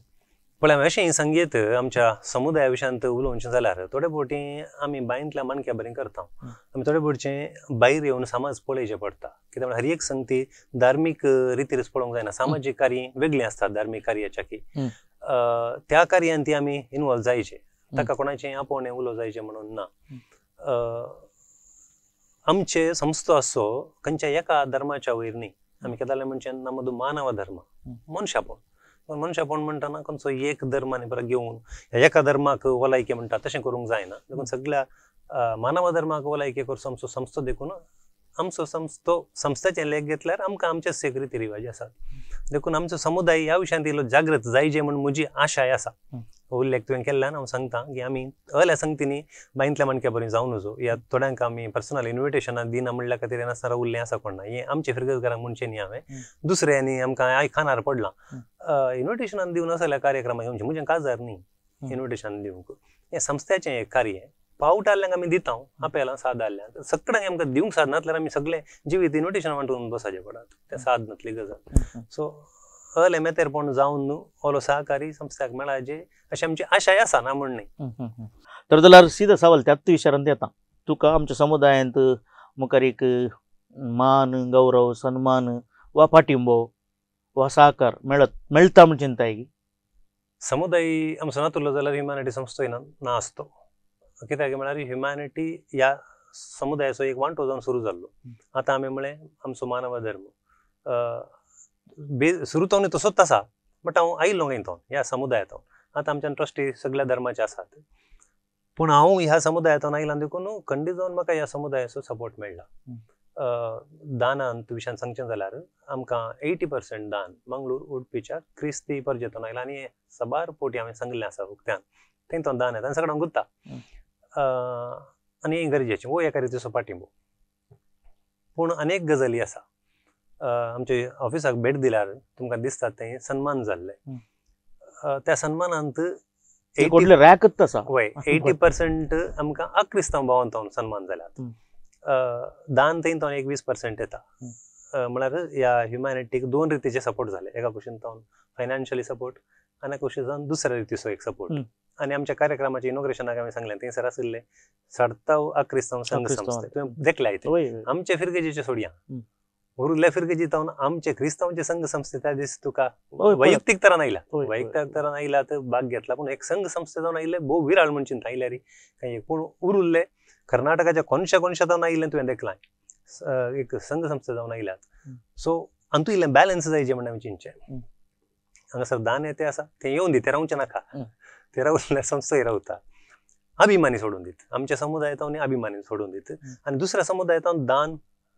पण हांवें अशें सांगीत आमच्या समुदाया विशयांत उलोवचें जाल्यार थोडे फावटी आमी बांयतल्या माणक्या बरी करता आमी थोडे भुरगे भायर येवन समाज पळयचें पडटा कित्याक हर एक संगती धार्मीक रितीनच पळोवंक जायना सामाजीक कार्य वेगळीं आसतात धार्मीक कार्याच्याकी त्या कार्यान ती आमी इनवॉल्व जायचे ताका कोणाचें आपोवणें उलोवं जायचें म्हणून ना आमचे संस्थो असो खंयच्या एका धर्माच्या वयर न्ही आमी केदालें म्हणचें ना मदो मानव धर्म मनशा पण मनशा पण म्हणताना कोणसो एक धर्माने बरं घेऊन एका धर्माक वलायके म्हणतात तसे करूंक जायना देखून सगळ्या मानव धर्माक वलायके करसो आमचो संस्था देखून आमचो संस्थो संस्थेचे लेख घेतल्यार आमकां आमचे सेक्रेटरी रिवाज आसात देखून आमचो समुदाय ह्या विशयान इल्लो जागृत जायजे म्हण म्हजी आशा आसा उल्लेख तुवें केल्ल्यान हांव सांगता की आमी अल्या संगतींनी बायंतल्या माणक्या बरी जावं नजो या थोड्यांक आमी पर्सनल इन्विटेशनां दिना म्हणल्या खातीर हें नासतना उरलें आसा कोण ना हें आमचे फिरगतकारांक म्हणचें न्ही हांवें दुसऱ्यांनी आमकां आय खानार पडलां इन्विटेशनां दिवन आसल्या कार्यक्रमाक येवचें म्हजें काजार न्ही इन्विटेशन दिवंक हें संस्थेचें एक कार्य पावटाल्यांक आमी दिता आपेलां सादाल्यांक सगळ्यांक आमकां दिवंक साधनांतल्यार आमी सगळें जिवीत इन्विटेशन वांटून बसचें पडत तें साधनांतली गजाल सो अले मेतेरपण जावन न्हू ओलो सहकारी संस्थाक मेळाजे अशी आमची आशाय आसा ना म्हण न्ही तर जाल्यार सीधा सवाल त्याच विचारांत येता तुका आमच्या समुदायांत मुखार एक मान गौरव सन्मान वा पाठिंबो वा सहकार मेळत मेळटा म्हण चिंताय की समुदाय आमचो नातुरलो जाल्यार ह्युमॅनिटी संस्थो ना आसतो कित्याक म्हळ्यार ह्युमॅनिटी ह्या समुदायाचो एक वांटो जावन सुरू जाल्लो आतां आमी म्हळें आमचो मानव धर्म बे सुरू तो तसोच आसा बट हाँ आयिल्लो थोन ह्या समुदायात आता आमच्यान ट्रस्टी सगळ्या धर्माचे आसात पूण हाँ ह्या समुदायातून आयिल्ल्यान देखून खंडी जावन म्हाका ह्या समुदायाचो सपोर्ट मेळ्ळा दानांत विशयान सांगचें जाल्यार आमकां एटी पर्सेंट दान मंगळूर उडुपीच्या क्रिस्ती परजेतून आयला आनी सबार पोटी हांवें सांगिल्लें आसा उक्त्यान थंय तो दान येता आनी सगळ्यांक गुत्ता आनी हें गरजेचें हो एका रितीचो पाठिंबो पूण अनेक गजाली आसा आमचे ऑफिसाक भेट दिल्यार तुमकां दिसता ते सन्मान जाल्ले त्या सन्मानांत एकोडले रॅकच आसा वय एटी पर्सेंट आमकां अक्रिस्तांव भावांतून सन्मान जाल्यात दान थंय तो एक वीस पर्सेंट येता म्हळ्यार ह्या ह्युमॅनिटीक दोन रितीचे सपोर्ट जाले एका कुशीन तो फायनान्शियली सपोर्ट आनी कुशीन जावन दुसऱ्या रितीचो एक सपोर्ट आनी आमच्या कार्यक्रमाचे इनॉग्रेशनाक आमी सांगलें थंयसर आशिल्ले साडताव अक्रिस्तांव संघ संस्थे तुवें देखलाय ते आमचे फिरगेजेचे सोडया उरले फिरके जितावन आमचे क्रिस्तांवचे संघ संस्थे त्या दिस तुका वैयक्तीक तरान आयला वैयक्तीक तरान आयला तर भाग घेतला पण एक संघ संस्थे जावन आयिल्ले भोव विराळ म्हण चिंता आयल्या रे काही पूण उरुल्ले कर्नाटकाच्या कोनशा कोनशा जावन आयिल्लें तुवें देखलाय एक संघ संस्थे जावन आयल्यात सो हातूंत इल्लें बॅलन्स जायचे म्हण आमी चिंतचे हांगासर दान येतें आसा तें येवन दी तें रावचें नाका तें रावल्ले संस्थे रावता अभिमानी सोडून दीत आमच्या समुदायातून अभिमानी सोडून दीत आनी दुसऱ्या समुदायातून दान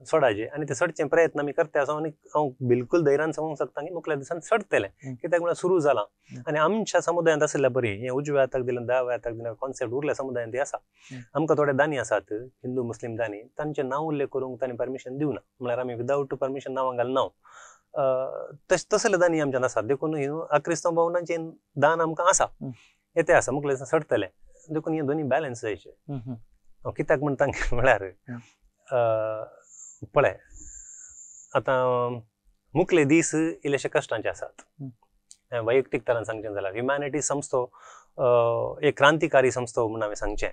सोडाजे आनी ते सडचे प्रयत्न आमी करता आसा आनी हांव बिलकुल धैर्यान सांगूंक शकता की मुखाल्या दिसान सडतलें कित्याक म्हळ्यार सुरू जालां आनी आमच्या समुदायांत आशिल्ल्या बरी हें उजव्या हाताक दिलें दाव्या हाताक दिलें कॉन्सेप्ट उरल्या समुदायांत हें आसा आमकां थोडे दानी आसात हिंदू मुस्लीम दानी तांचे नांव उल्लेख करूंक तांणी पर्मिशन दिवना म्हळ्यार आमी विदावट पर्मिशन नांवां घाल नांव तसले दानी आमच्यान आसात देखून अक्रिस्तांव भवनांचे दान आमकां आसा येतें आसा मुखाल्या दिसान सडतलें देखून हे दोनी बॅलन्स जायचे हांव कित्याक म्हणटा म्हळ्यार पळय आतां मुखले दीस इल्लेशे कश्टांचे आसात वैयक्तीक तरान सांगचें जाल्यार ह्युमॅनिटी संस्थो एक क्रांतिकारी संस्थो म्हूण हांवें सांगचें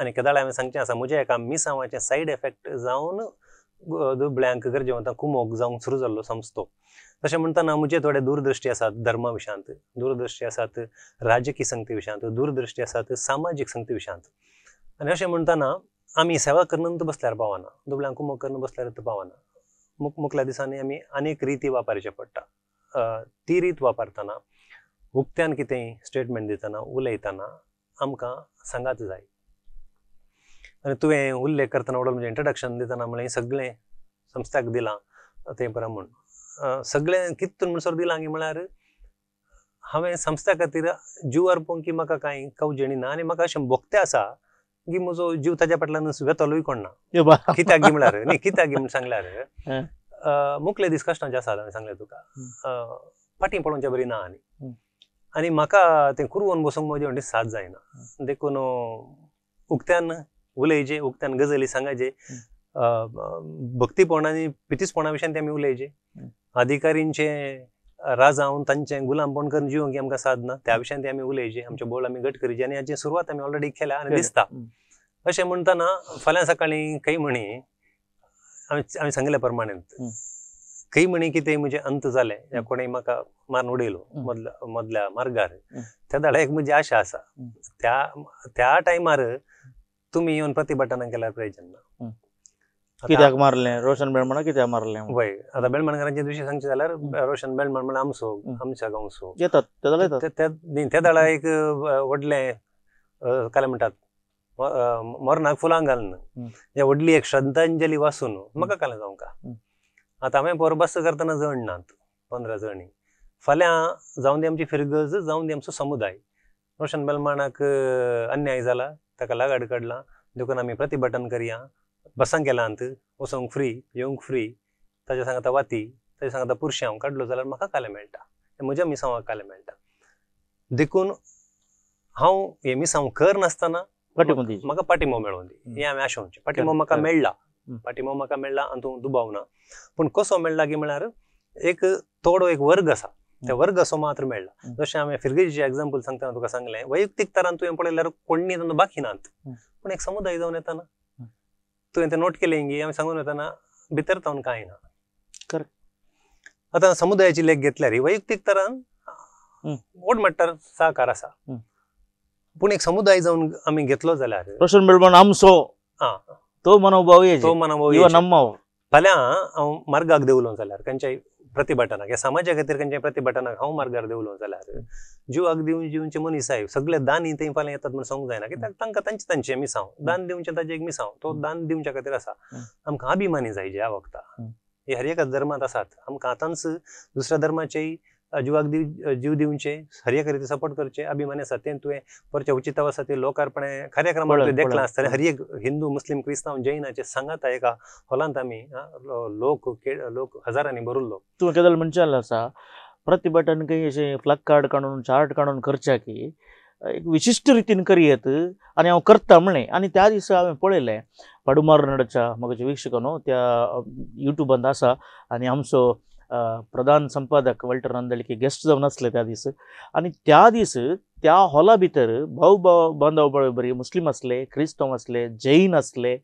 आनी केदाळें हांवें सांगचें आसा म्हज्या एका मिसांवाचें सायड इफेक्ट जावन दुबळ्यांक गरजेवंतां कुमोग जावंक सुरू जाल्लो संस्थो तशें म्हणटना म्हजे थोडे दूरदृश्टी आसात धर्मा विशयांत दूरदृश्टी आसात राजकी संगती विशयांत दूरदृश्टी आसात सामाजीक संगती विशयांत आनी अशें म्हणटना आमी सेवा करन बसल्यार पावना दुबळ्यांक कुमोग करन बसल्यार पावना मुख मुखल्या दिसांनी आमी अनेक रिती वापरचे पडटा ती रीत वापरतना उक्त्यान कितें स्टेटमेंट दितना उलयतना आमकां सांगात जाय आनी तुवें उल्लेख करतना वडोल म्हणजे इंट्रोडक्शन दितना म्हळें सगळें संस्थाक दिलां तें बरें म्हूण सगळें कितून म्हणसर दिलां की म्हळ्यार हांवें संस्था खातीर जीव अर्पूंक की म्हाका कांय कवजेणी ना आनी म्हाका अशें भोगतें आसा की म्हजो जीव ताच्या फाटल्यान वेतलोय कोण ना कित्याक गी म्हळ्यार न्ही कित्याक गी म्हूण सांगल्यार मुखले दीस कश्टांचे आसात हांवें सांगलें तुका फाटीं पळोवचें बरी ना आनी आनी म्हाका तें कुरवून बसूंक म्हजे म्हणटा साथ जायना देखून उक्त्यान उलयजे उक्त्यान गजाली सांगाजे भक्तीपण आनी पितीसपणा विशयान ते आमी उलयजे अधिकारींचे राजावन तांचे गुलामपण करून जिवंक की आमकां साधना त्या विशयान ते आमी उलयजे आमचे बोल आमी घट करिजे आनी हाची सुरवात आमी ऑलरेडी केल्या आनी दिसता अशें म्हणटना फाल्यां सकाळीं काही म्हणी आमी आमी सांगिल्ल्या प्रमाणे काही म्हणी कितें म्हजें अंत जालें या कोणें म्हाका मारून उडयलो मदल्या मदल्या मार्गार त्या धाड्याक म्हजी आशा आसा त्या त्या टायमार तुमी येवन प्रतिभाटनां केल्यार प्रयोजन ना कित्याक मारले रोशन बेळमण कित्याक मारले वय आता बेळमणकरांच्या दिवशी सांगचे झाल्यार रोशन बेळमण म्हण आमचो आमच्या गांवचो येतात तेदळ येतात ते ते दळ एक वडले काले म्हणतात मरणाक फुलांग घालून हे वडली एक श्रद्धांजली वासून मका काले जावंका आता आम्ही परबस करताना जण नात पंधरा जणी फाल्यां जाऊन दे आमची फिरगज जाऊन दे आमचो समुदाय रोशन बेळमणाक अन्याय झाला ताका लागाड काढला देखून आम्ही प्रतिभटन करिया बसंग केलांत वसंग फ्री येवंक फ्री ताज्या सांगता वाती ताज्या सांगता पुरशे हांव काडलो जाल्यार म्हाका काले मेळटा म्हज्या मिसांवाक काले मेळटा देखून हांव हे मिसांव करनासतना म्हाका पाटिंबो मेळोवन दी हे आमी आशा म्हणचे पाटिंबो म्हाका मेळ्ळा पाटिंबो म्हाका मेळ्ळा आनी तूं दुबावना पूण कसो मेळ्ळा की म्हळ्यार एक थोडो एक वर्ग आसा त्या वर्ग असो मात्र मेळ्ळा जशें हांवें फिरगेजीचें एग्जाम्पल सांगतना तुका सांगलें वैयक्तीक तरान तुवें पळयल्यार कोणी तांदो बाकी नात पूण एक समुदाय जावन येता ना तो नोट के लेंगे हम संगोन होताना भीतर तावन काय ना कर आता समुदायाची लेख घेतल्यारी वैयक्तिक तरान ओड मटर साकार आसा पण एक समुदाय जाऊन आम्ही घेतलो जाल्यार रोशन बेळमण आमसो हां तो मनोभाव ये तो मनोभाव यो नम्माव फाल्यां हांव मार्गाक देवलो जाल्यार कंचाय प्रतिभटनाक या समाजा खातीर कंचाय प्रतिभटनाक हांव मार्गार देवलो जाल्यार जीवाक दिवन जीवचे मनीसाय सगळे दानी ते फाल्यां येतात म्हण सांगूंक जायना कित्याक तांकां तांचे तांचे मिसांव दान दिवचे ताजे एक मिसांव तो दान दिवच्या खातीर आसा आमकां अभिमानी जायजे ह्या वखदां हे हर एका धर्मांत आसात आमकां आतांच दुसऱ्या धर्माचे जीवाक दिव जीव दिवचे हर एका रिती सपोर्ट करचे अभिमानी आसा तें तुवें परचे उचिताव आसा ते लोकार्पणे कार्यक्रमांत तुवें देखलां आसतलें हर एक हिंदू मुस्लिम क्रिस्तांव जैनाचे सांगाता एका हॉलांत आमी लोक लोक हजारांनी भरुल्लो तुवें केदल म्हणचेल आसा प्रतिभटन कहीं ऐसे फ्लैग कार्ड काढून चार्ट काढून करचा की एक विशिष्ट रीतीन करियत आणि हांव करता म्हणे आणि त्या दिसा हांवें पळयलें पाडुमार नडच्या म्हजे विक्षकनो त्या युट्यूबांत आसा आणि आमचो प्रधान संपादक वल्टर नांदळकी गेस्ट जावन आसले त्या दिसा आणि त्या दिसा त्या हॉला भितर भाऊ बांधव बरोबर मुस्लिम आसले क्रिस्तांव आसले जैन आसले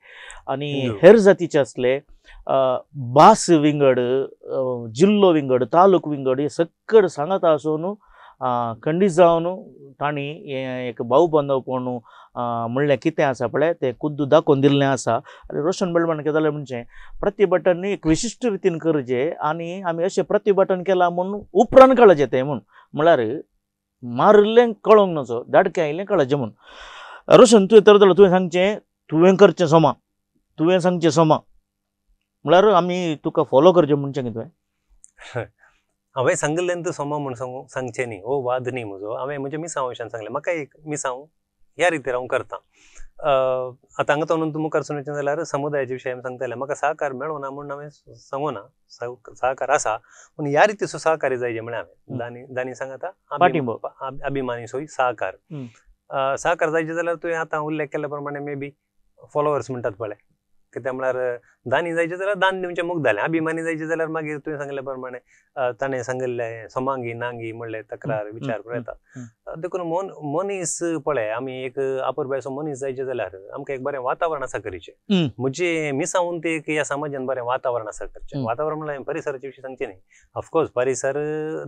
आणि हेर जातीचे आसले बास विंगड जिल्लो विंगड तालुक विंगड हे सक्कड सांगता आसून खंडीत जावन तांणी हे एक भाऊ बांधवपण म्हणलें कितें आसा पळय तें खुद्द दाखोवन दिल्लें आसा आनी रोशन बेळमण केलें म्हणजे प्रतिभटन एक विशिश्ट रितीन करचें आनी आमी अशें प्रतिभटन केलां म्हूण उपरान कळचें तें म्हूण म्हळ्यार मारिल्लें कळोंक नजो दाडकें आयिल्लें कळचें म्हूण रोशन तुवें तरतलो तुवें सांगचें तुवें करचें सोमा तुवें सांगचें सोमा म्हळ्यार आमी तुका फॉलो करचें म्हणचें कितें हांवें सांगिल्लें तूं सोमा म्हूण सांगू सांगचें न्ही हो वाद न्ही म्हजो हांवें म्हज्या मिसांव विशयान सांगलें म्हाका एक मिसांव ह्या रितीन हांव करता आतां हांगा तोंड तूं मुखार सुनचें जाल्यार समुदायाचे विशय हांवें सांगतालें म्हाका सहकार मेळो ना म्हूण हांवें सांगूना सहकार आसा पूण ह्या रितीचो सहकार्य जायचे म्हळें हांवें दानी दानी सांगता पाटिंबो अभिमानी सोय सहकार सहकार जायचे जाल्यार तुवें आतां उल्लेख केल्ले प्रमाणे मे बी फॉलोवर्स म्हणटात पळय कित्याक म्हळ्यार दानी जायचे जाल्यार दान दिवचें मुखार अभिमानी जायचे जाल्यार मागीर तुवें सांगल्या प्रमाणे ताणें सांगिल्लें सोमांगी नांगी म्हणलें तक्रार विचार करता देखून मन मनीस पळय आमी एक आपुरबायसो मनीस जायचे जाल्यार आमकां एक बरें वातावरण आसा करचें म्हजें मिसावून ते एक ह्या समाजान बरें वातावरण आसा करचें वातावरण म्हणल्यार परिसराचे विशीं सांगचें न्ही ऑफकोर्स परिसर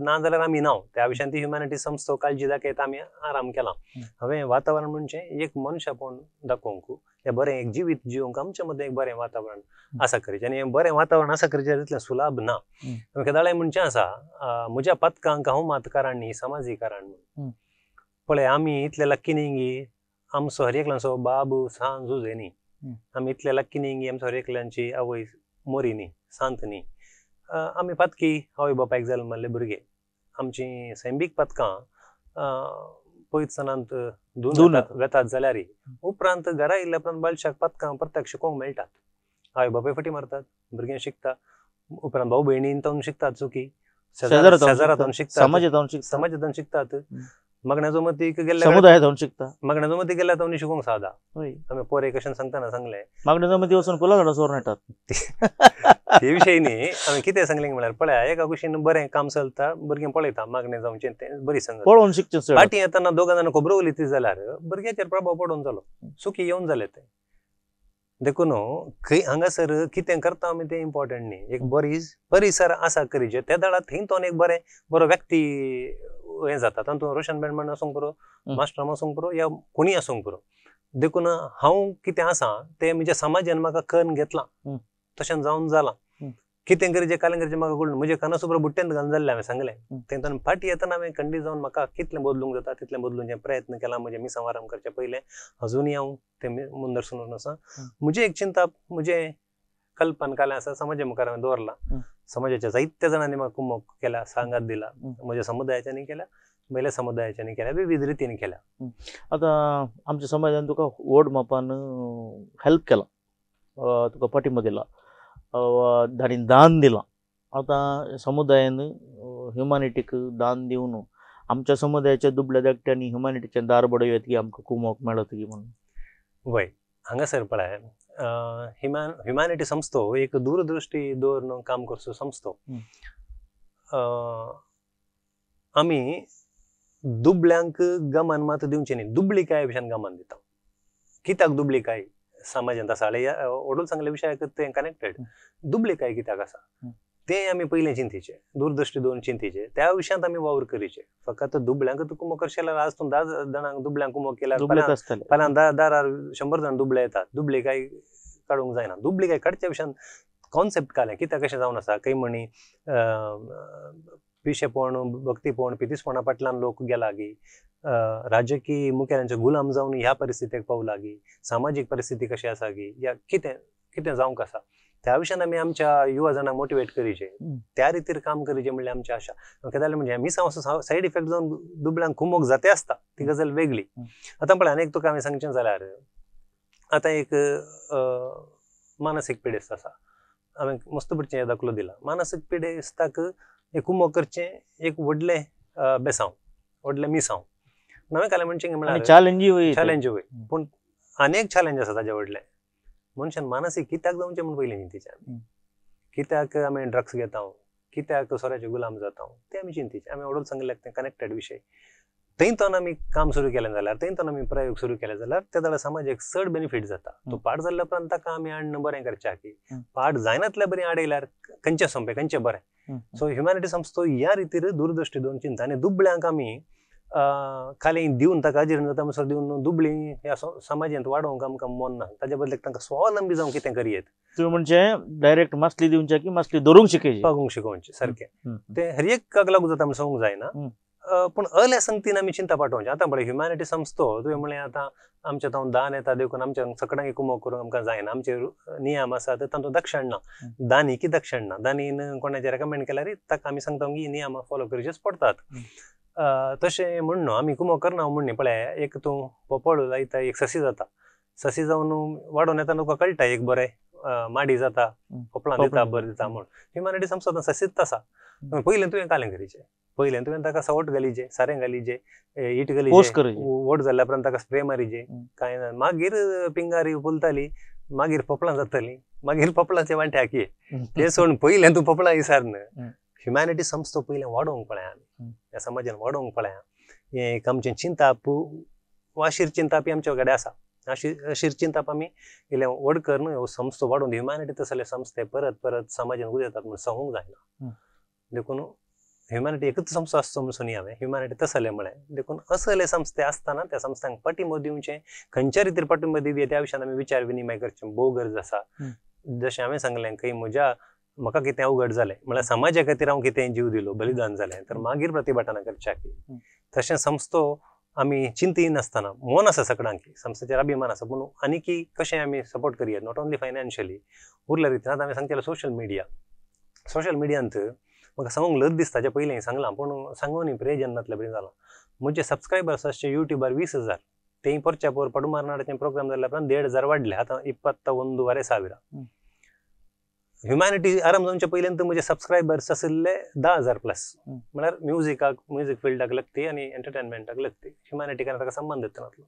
ना जाल्यार आमी नांव त्या विशयान ती ह्युमॅनिटी संस्था काळजी दाखयता आमी आराम केला हांवें वातावरण म्हणजे एक मनशापण दाखोवंक बरें एक जीवित जीवंक आमच्या मदें एक बरें वातावरण आसा करचें आनी बरें वातावरण आसा करचें तितलें सुलाभ ना केदाळे म्हणचें आसा म्हज्या पथकांक हांव मातकाराण न्ही समाजीकाराण म्हणून पळय आमी इतले लक्की न्ही आमचो हर एकल्यांचो बाबू सांज झुजे न्ही आमी इतले लक्की न्ही आमचो हर एकल्यांची आवय मोरी न्ही सांत न्ही आमी पथकी आवय बापायक जल्मल्ले भुरगे आमची सैमीक पथकां पळयत सनांत दोन वेतात जाल्यार उपरांत घरा येयल्या उपरांत बालशाक पथकां प्रत्येक शिकोवंक मेळटात आवय बापाय फटी मारतात भुरग्यांक शिकता उपरांत भाऊ भयणीन तावन शिकतात चुकी शेजारातावन शिकतात समाजातावन शिकतात मगण्याचो मतीक गेल्ल्या समुदायातावन शिकता मगण्याचो मतीक गेल्ल्या तावनी शिकोवंक सादा आमी पोरे कशें सांगताना सांगलें मगण्याचो मतीक वचून फुलां झाडां सोर नेटात हे विशय न्ही हांवें कितें सांगलें म्हळ्यार पळय एका कुशीन बरें काम चलता भुरगें पळयता मागणें जावचें तें बरी संगत पळोवन शिकचें फाटीं येताना दोगां जाणां खबरो उलयता जाल्यार भुरग्याचेर प्रभाव पडून जालो सुखी येवन जालें तें देखून खंय हांगासर कितें करता आमी तें इम्पॉर्टंट न्ही एक बरी परिसर आसा करचें त्या दळांत थंय तो एक बरें बरो व्यक्ती हें जाता तातूंत रोशन बेळमण आसूंक पुरो मास्टर आसूंक पुरो या कोणीय आसूंक पुरो देखून हांव कितें आसा तें म्हज्या समाजान म्हाका करून घेतलां तशान जावन जाला कितेंकरीचे कालंकरीचे म्हाका कळना म्हजे काना सुपर बुट्ट्यान घालून जाल्ले हांवें सांगलें तेन्ना फाटी येतना हांवें कंडी जावन म्हाका कितलें बदलूंक जाता तितलें बदलूंक प्रयत्न केला म्हजे मिसांवाराम करचे पयलें अजूनय हांव ते मुंदर सरून आसा म्हजी एक चिंता म्हजे कल्पन काले आसा समाजा मुखार हांवें दवरला समाजाच्या जायत्या जाणांनी म्हाका कुमोक केला सांगात दिला म्हज्या समुदायाच्यांनी केला महिला समुदायाच्यांनी केला विविध रितीन केला आतां आमच्या समाजान तुका व्हड मापान हेल्प केला तुका पाठिंबो दिला धाडीन दान दिला आता समुदायान ह्युमॅनिटीक दान दिवन आमच्या समुदायाच्या दुबळ्या धाकट्यांनी ह्युमॅनिटीचे दार बडयत की आमकां कुमोक मेळत की म्हणून वय हांगासर पळय ह्युमॅन ह्युमॅनिटी संस्थो एक दूरदृष्टी दवरून काम करसो संस्थो आमी दुबळ्यांक गमान मात दिवचे न्ही दुबळी काय विशयान गमान दिता कित्याक दुबळी काय समाजान तासाळे ओडून सांगले विषयाक ते कनेक्टेड दुबळे काय कित्याक आसा ते आमी पयले चिंतेचे दूरदृष्टी दोन चिंतेचे त्या विषयांत आमी वावर करीचे फकत दुबळ्यांक तूं कुमो करशेला आज तूं दस जाणांक दुबळ्यांक कुमो केला पलान दारार शंबर जाण दुबळे येतात दुबळे काय काडूंक जायना दुबळे काय काडच्या विशयान कॉन्सेप्ट काले कित्याक अशें जावन आसा काही म्हणी पिशेपण भक्तीपण पितीसपणा फाटल्यान लोक गेला गी राजकीय मुखेल्यांचे गुलाम जावन ह्या परिस्थितीक पावला गी सामाजीक परिस्थिती कशी आसा गी या कितें कितें जावंक आसा त्या विशयान आमी आमच्या युवा जाणांक मोटिवेट करीचे त्या रितीर काम करीचे म्हणल्यार आमची आशा कितें जालें म्हणजे आमी सायड इफेक्ट जावन दुबळ्यांक कुमोक जाते आसता ती गजाल वेगळी आतां पळय आनीक तुका आमी सांगचें जाल्यार आतां एक मानसीक पिडेस्त आसा हांवें मस्त पडचे दाखलो दिला मानसीक पिडेस्ताक एक कुमो करचे एक वडले बेसांव वडले मिसांव नवे काले म्हणजे म्हणल्यार चॅलेंज होई चॅलेंज होई पण अनेक चॅलेंज आसा ताजे वडले मनशान मानसीक कित्याक जावचे म्हण पयले चिंतेचे कित्याक आमी ड्रग्स घेता कित्याक सोऱ्याचे गुलाम जाता ते आमी चिंतेचे आमी ओडून सांगलें ते कनेक्टेड विशय थंयतून आमी काम सुरू केलें जाल्यार थंयतून आमी प्रयोग सुरू केले जाल्यार त्या जाल्यार समाजाक चड बेनिफीट जाता तो पाड जाल्ल्या उपरांत ताका आमी आण्ण बरें करचें की पाड जायनातलें बरें आडयल्यार खंयचें सोंपें खंयचें बरें सो ह्युमॅनिटी संस्थो ह्या रितीर दूरदृष्टी दोन चिंता आनी दुबळ्यांक आमी खाली दिवन ताका अजीर्ण जाता म्हणसर दिवन दुबळी ह्या समाजांत वाडोवंक आमकां मन ना ताचे बदलेक तांकां स्वावलंबी जावंक कितें करयेत तुमी म्हणजे डायरेक्ट मासली दिवचें की मासली धरूंक शिकयचें पागूंक शिकोवचें सारकें ते हर एकाक लागू जाता म्हण सांगूंक जायना पण अल्या संगतीन आमी चिंता पाठोवचे आतां पळय ह्युमॅनिटी संस्थो तुवें म्हणलें आतां आमच्या तावं दान येता देखून आमच्या सगळ्यांक कुमोक करूंक आमकां जायना आमचे नियम आसा ते तातूंत दक्षण ना दानी की दक्षण ना दानीन कोणाचें रेकमेंड केल्यार ताका आमी सांगता की नियम फॉलो करचेच पडटात तशें म्हण न्हू आमी कुमोक करना म्हण न्ही पळय एक तूं पोपळ लायता एक ससी जाता ससी जावन वाडोवन येता तुका कळटा एक बरें माडी जाता पोपळां दिता बरें दिता म्हण ह्युमॅनिटी संस्थो ससीच आसा पयलें तुवें कालें करीचें पहिले तुवें ताका सवट घालीचे सारें घालीचे हीट घालीचे व्हड जाल्ल्या उपरांत ताका स्प्रे मारीचे कांय ना मागीर पिंगारी फुलताली मागीर पोपळां जाताली मागीर पोपळांचे वांट्याक ये ते सोडून पयलें तूं पोपळां विसार न्हय ह्युमॅनिटी संस्थो पयलें वाडोवंक पळया आमी ह्या समाजान वाडोवंक पळया हें एक आमचें चिंताप वाशीर चिंताप आमच्या कडेन आसा अशीर चिंताप आमी इल्लें व्हड कर न्हय ह्यो संस्थो वाडोवन ह्युमॅनिटी तसले संस्थे परत परत समाजान उदेतात म्हूण सांगूंक जायना देखून ह्युमॅनिटी एकच संस्था आसचो म्हणून हांवें ह्युमॅनिटी तसलें म्हळें देखून असले संस्थे आसतना त्या संस्थांक पाठिंबो दिवचें खंयच्या रितीर पाठिंबो दिवया त्या विशयान आमी विचार विनिमय करचें भोव गरज आसा जशें हांवें सांगलें की म्हज्या म्हाका कितें अवघड जालें म्हळ्यार समाजा खातीर हांव कितें जीव दिलो बलिदान जालें तर मागीर प्रतिभाटना करचें तशें संस्थो आमी चिंतीनासतना मन आसा सगळ्यांक संस्थेचेर अभिमान आसा पूण आनीकी कशें आमी सपोर्ट करया नॉट ओन्ली फायनान्शियली उरले रितीन आतां हांवें सांगलें सोशल मिडिया सोशल मिडियांत म्हाका सांगूंक लज दिसता जे पयलें सांगलां पूण सांगू न्ही प्रयोजन नातलें बरें जालां म्हजे सबस्क्रायबर्स आसचे यूट्यूबार वीस हजार ते परच्या पोर पडू मारनाडाचे प्रोग्राम जाल्ल्या उपरांत देड हजार वाडले आतां इप्पत्त ಒಂದು ವರೆ ಸಾವಿರ ह्युमॅनिटी आराम जावचे पयल्यान म्हजे सबस्क्रायबर्स आशिल्ले धा हजार प्लस म्हळ्यार म्युजिकाक म्युजीक फिल्डाक लागती आनी एंटरटेनमेंटाक लागती ह्युमॅनिटीकान ताका संबंध येता नासलो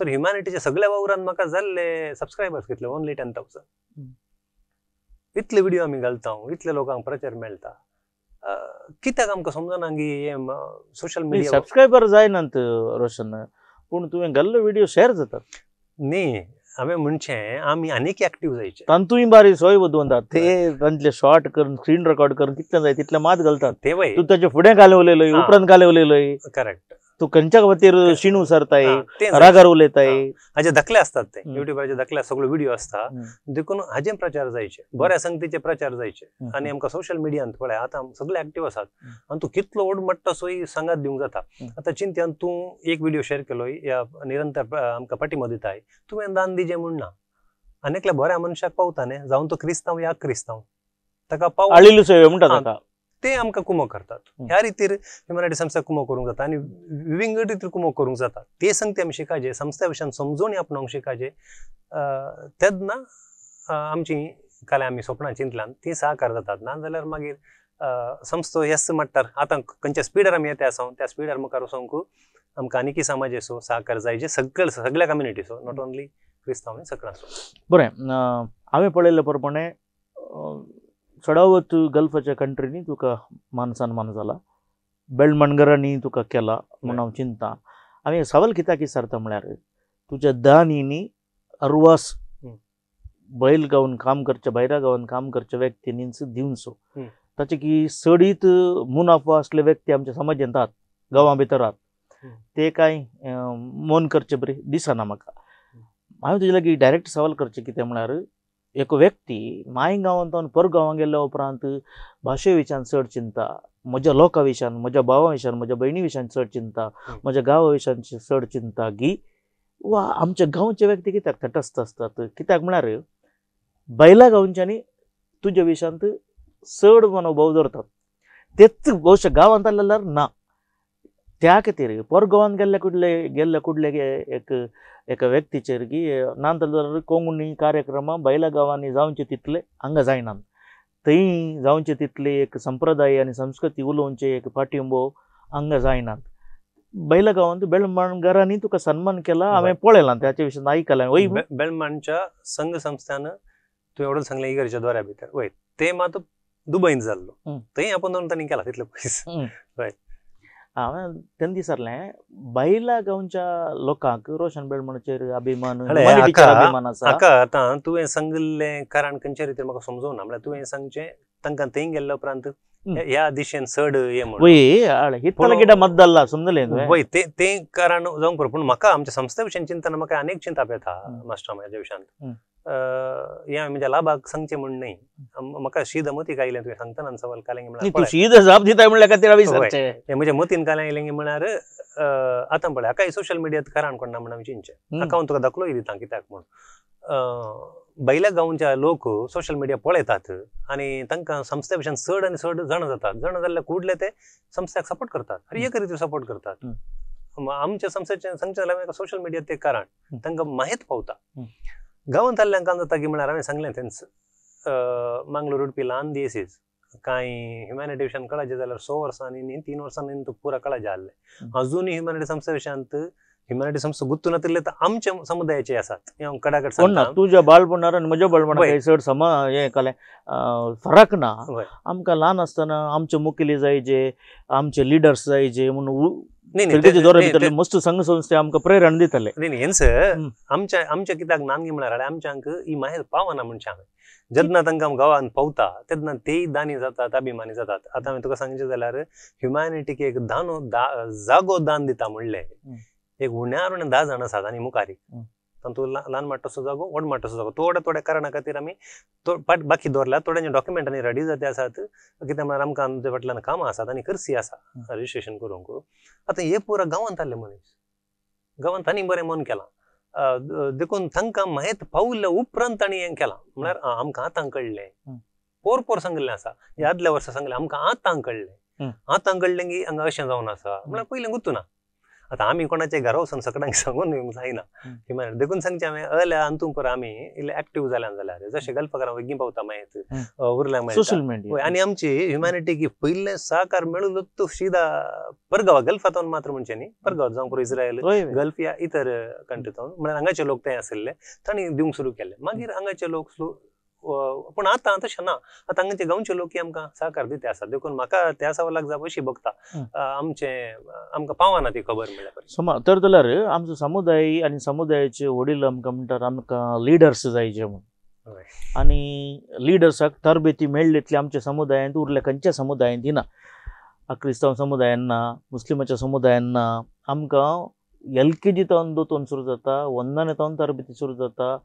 तर ह्युमॅनिटीच्या सगळ्या वावरान म्हाका जाल्ले सबस्क्रायबर्स कितले ओन्ली टेन थावजंड इतले व्हिडियो आमी घालता इतले लोकांक प्रचार मेळटा कित्याक आमकां समजना की सोशल मिडिया सबस्क्रायबर जायनात रोशन पूण तुवें घाल्लो व्हिडियो शेअर जाता न्ही हांवें म्हणचें आमी आनीक एक्टिव जायचे तांतूय बारी सोय बदवतात ते तांतले शॉर्ट करून स्क्रीन रेकॉर्ड करून कितलें जाय तितलें मात घालतात ते वय तूं ताचे फुडें घालवलेलो उपरांत घालवलेलो करेक्ट तो कंच्या वतीर शिणू सरताय रागारो लेताय हाजे धकले असतात ते युट्यूबरचे धकले सगळे व्हिडिओ असतात देखून हाजे प्रचार जायचे बऱ्या संगतीचे प्रचार जायचे आणि आमका सोशल मीडियान पळय आता सगळे ऍक्टिव्ह असतात आणि तू कितलो ओड मट्ट सोई सांगात देऊंग जाता आता चिंत्यान तू एक व्हिडिओ शेअर केलोय या निरंतर आमका पाठिंबा देताय तुम्ही दान दिजे म्हणना अनेकला बऱ्या मनशाक पावताने जाऊन तो क्रिस्ताव या क्रिस्ताव तका पाव आळीलू सेवे म्हणता तका ते आमका कुमो करतात ह्या रीतीर ह्युमॅनिटी संस्था कुमो करूंक जाता आणि विविध रीतीर कुमो करूंक जाता ते संगते आमी शिकाजे संस्था विशयान समजून आपणावंक शिकाजे तेदना आमची कला आमी स्वप्नां चिंतलान ती साकार जातात ना जाल्यार मागीर संस्था हेच म्हणटार आतां खंयच्या स्पीडार आमी येता आसाव त्या स्पीडार मुखार वचोंक आमकां आनीकी समाज असो साकार जायजे सगळे सगळ्या कम्युनिटी असो नॉट ओन्ली क्रिस्तांव सगळ्या असो बरें हांवें पळयल्ले प्रमाणे चढ़ाव तू गल्फच्या कंट्रीनी तुका मान सन्मान झाला बेळमणगरांनी तुका केला म्हणून चिंता आम्ही सवाल किता की सरता म्हळ्यार तुझ्या दानीनी अरवास बैल गावन काम करच्या बैरा गावन काम करच्या व्यक्तींनीच दिवसो ताचे की सडीत मुनाफा असले व्यक्ती आमच्या समाज येतात गावा भितरात ते काय मन करचे बरे दिसना मका हांव तुझ्या की डायरेक्ट सवाल करचे कितें म्हळ्यार एक व्यक्ती माय गावांतून पर गावां गेल्या उपरांत भाशे विचान चढ चिंता म्हज्या लोकां विशान म्हज्या भावा विशान म्हज्या भयणी विशान चढ चिंता म्हज्या गांवा विशान चढ चिंता की वा आमच्या गांवचे व्यक्ती कित्याक तटस्थ आसतात कित्याक म्हळ्यार बैला गांवच्यांनी तुज्या विशांत चढ मनोभाव धरतात तेच भोवशे गांवांत आसल्यार ना त्या खातीर पर गांवांत गेल्ले कुडले गेल्ले कुडले एक एक व्यक्तीचेर की नांतर कोंगणी कार्यक्रम बैला गांवांनी जावचे तितले हांगा जायना थंय जावचे तितले एक संप्रदाय आनी संस्कृती उलोवचे एक पाठिंबो हांगा जायना बैला गांवांत बेळमणगरांनी तुका सन्मान केला हांवें पळयलां त्याचे विशीं आयकलां वय बेळमणच्या संघ संस्थान तुवें एवढं सांगलें इगर्जे द्वारा भितर वय ते मात दुबईन जाल्लो थंय आपण दोन तांणी केला तितले पयस वय हाँ तेन दिसले बैला गांवच्या लोकांक रोशन बेळमणचेर अभिमान अभिमान तुवें सांगिल्ले कारण खंयचे रीतीन म्हाका समजोवना म्हळ्यार तुवें सांगचे तांकां थंय गेल्ल्या उपरांत ह्या दिशेन चढ हे म्हणून मतदारला समजले वय ते कारण जावंक पुरो पूण म्हाका आमच्या संस्थे विशयी चिंतना म्हाका अनेक चिंताप येता मास्टर म्हाज्या विशयांत या म्हणजे लाभाक सांगचे म्हणून नाही म्हाका शीद मतीक आयलें तुवें सांगतना सवाल कालेंगे म्हळ्यार तूं शीद जाप दिताय म्हळ्यार खातीर विसरचें म्हज्या मतीन कालें आयलेंगे म्हळ्यार आतां पळय हाका सोशल मिडियांत कारण कोणना म्हणून चिंतचें हाका हांव तुका दाखलोय दिता कित्याक म्हणून बैला गांवच्या लोक सोशल मिडिया पळयतात आनी तांकां संस्थे भशेन चड आनी चड जाण जातात जाण जाल्ले कुडले ते संस्थेक सपोर्ट करतात आनी एक रीतीन सपोर्ट करतात आमच्या संस्थेचें संचालक सोशल मिडिया ते कारण तांकां माहीत पावता गांवांत आल्ल्यांक काम जाता की म्हळ्यार हांवें सांगलें तेंच मंगलोर उडपी ल्हान दिसेज कांय ह्युमॅनिटी विशयान कळाजें जाल्यार सो वर्सांनी न्ही तीन वर्सांनी तुका पुरा कळाजें आसलें अजूनय ह्युमॅनिटी संस्थे विशयांत ह्युमॅनिटी संस्था गुंतून तरी आमच्या समुदायाचे आसात हें हांव कडाकड सांगता तुज्या बाळपणार आनी म्हज्या बाळपणाक चड समा हें केलें फरक ना आमकां ल्हान आसतना आमचे मुखेली जाय जे आमचे लिडर्स जाय जे म्हणून मस्त संघ संस्थे प्रेरण दिताले कित्याक नानगे म्हळ्यार आमच्यांक ही माहीत पावना मनशांक जेन्ना तांकां गांवांत पावता तेन्ना तेय दानी जातात अभिमानी जातात आतां हांवें तुका सांगचें जाल्यार ह्युमॅनिटीक एक दानो जागो दान दिता म्हणलें एक उण्यार उण्या धा जाणां आसात आनी मुखारी तातूंत ल्हान माट्टसो जागो व्हड माट्टसो जागो थोड्या थोड्या कारणा खातीर आमी बाकी दवरला थोड्यांच्या डॉक्युमेंटांनी रेडी जाते आसात कित्याक म्हळ्यार आमकां आमच्या फाटल्यान कामां आसात आनी करसी आसा रजिस्ट्रेशन करूंक आतां हे पुरा गांवांत आसले मनीस गांवांत तांणी बरें मन केलां देखून तांकां माहीत पावल्या उपरांत तांणी हें केलां म्हळ्यार आमकां आतां कळ्ळें पोर पोर सांगिल्लें आसा हे आदल्या वर्सा सांगलें आमकां आतां कळ्ळें आतां कळ्ळें की हांगा अशें जावन आसा म्हळ्यार पयलें गुंतू ना आता आम्ही कोणाच्या घरा वचून सगळ्यांक सांगून येवंक जायना किमान देखून सांगचे आमी अल्या अंतूं पर आमी इल्ले एक्टिव्ह जाल्यान जाल्यार जशे गल्फकारां वगीं पावता माहीत उरल्यां माहीत आनी आमची ह्युमॅनिटी की पयले साकार मेळून तूं सिदा परगांवा गल्फातून मात्र म्हणचे न्ही परगांव जावं पुरो इस्रायल गल्फ या इतर कंट्रीतून म्हळ्यार हांगाचे लोक थंय आशिल्ले तांणी दिवंक सुरू केल्ले मागीर हांगाचे लोक पण आता तशें ना आता हांगाचे गांवचे लोक आमकां सहकार दिता आसा देखून म्हाका त्या सवालाक जाप अशी बघता आमचे आमकां पावना ती खबर मेळ्यार समज तर जाल्यार आमचो समुदाय आनी समुदायाचे वडील आमकां म्हणटात आमकां लिडर्स जाय जे म्हणून आनी लिडर्साक तरबेती मेळ्ळी तितली आमच्या समुदायांत उरल्या खंयच्या समुदायांत दिना क्रिस्तांव समुदायांना मुस्लिमाच्या समुदायांना आमकां एल के जी तावन दोतोन सुरू जाता वंदने तावन तरबेती सुरू जाता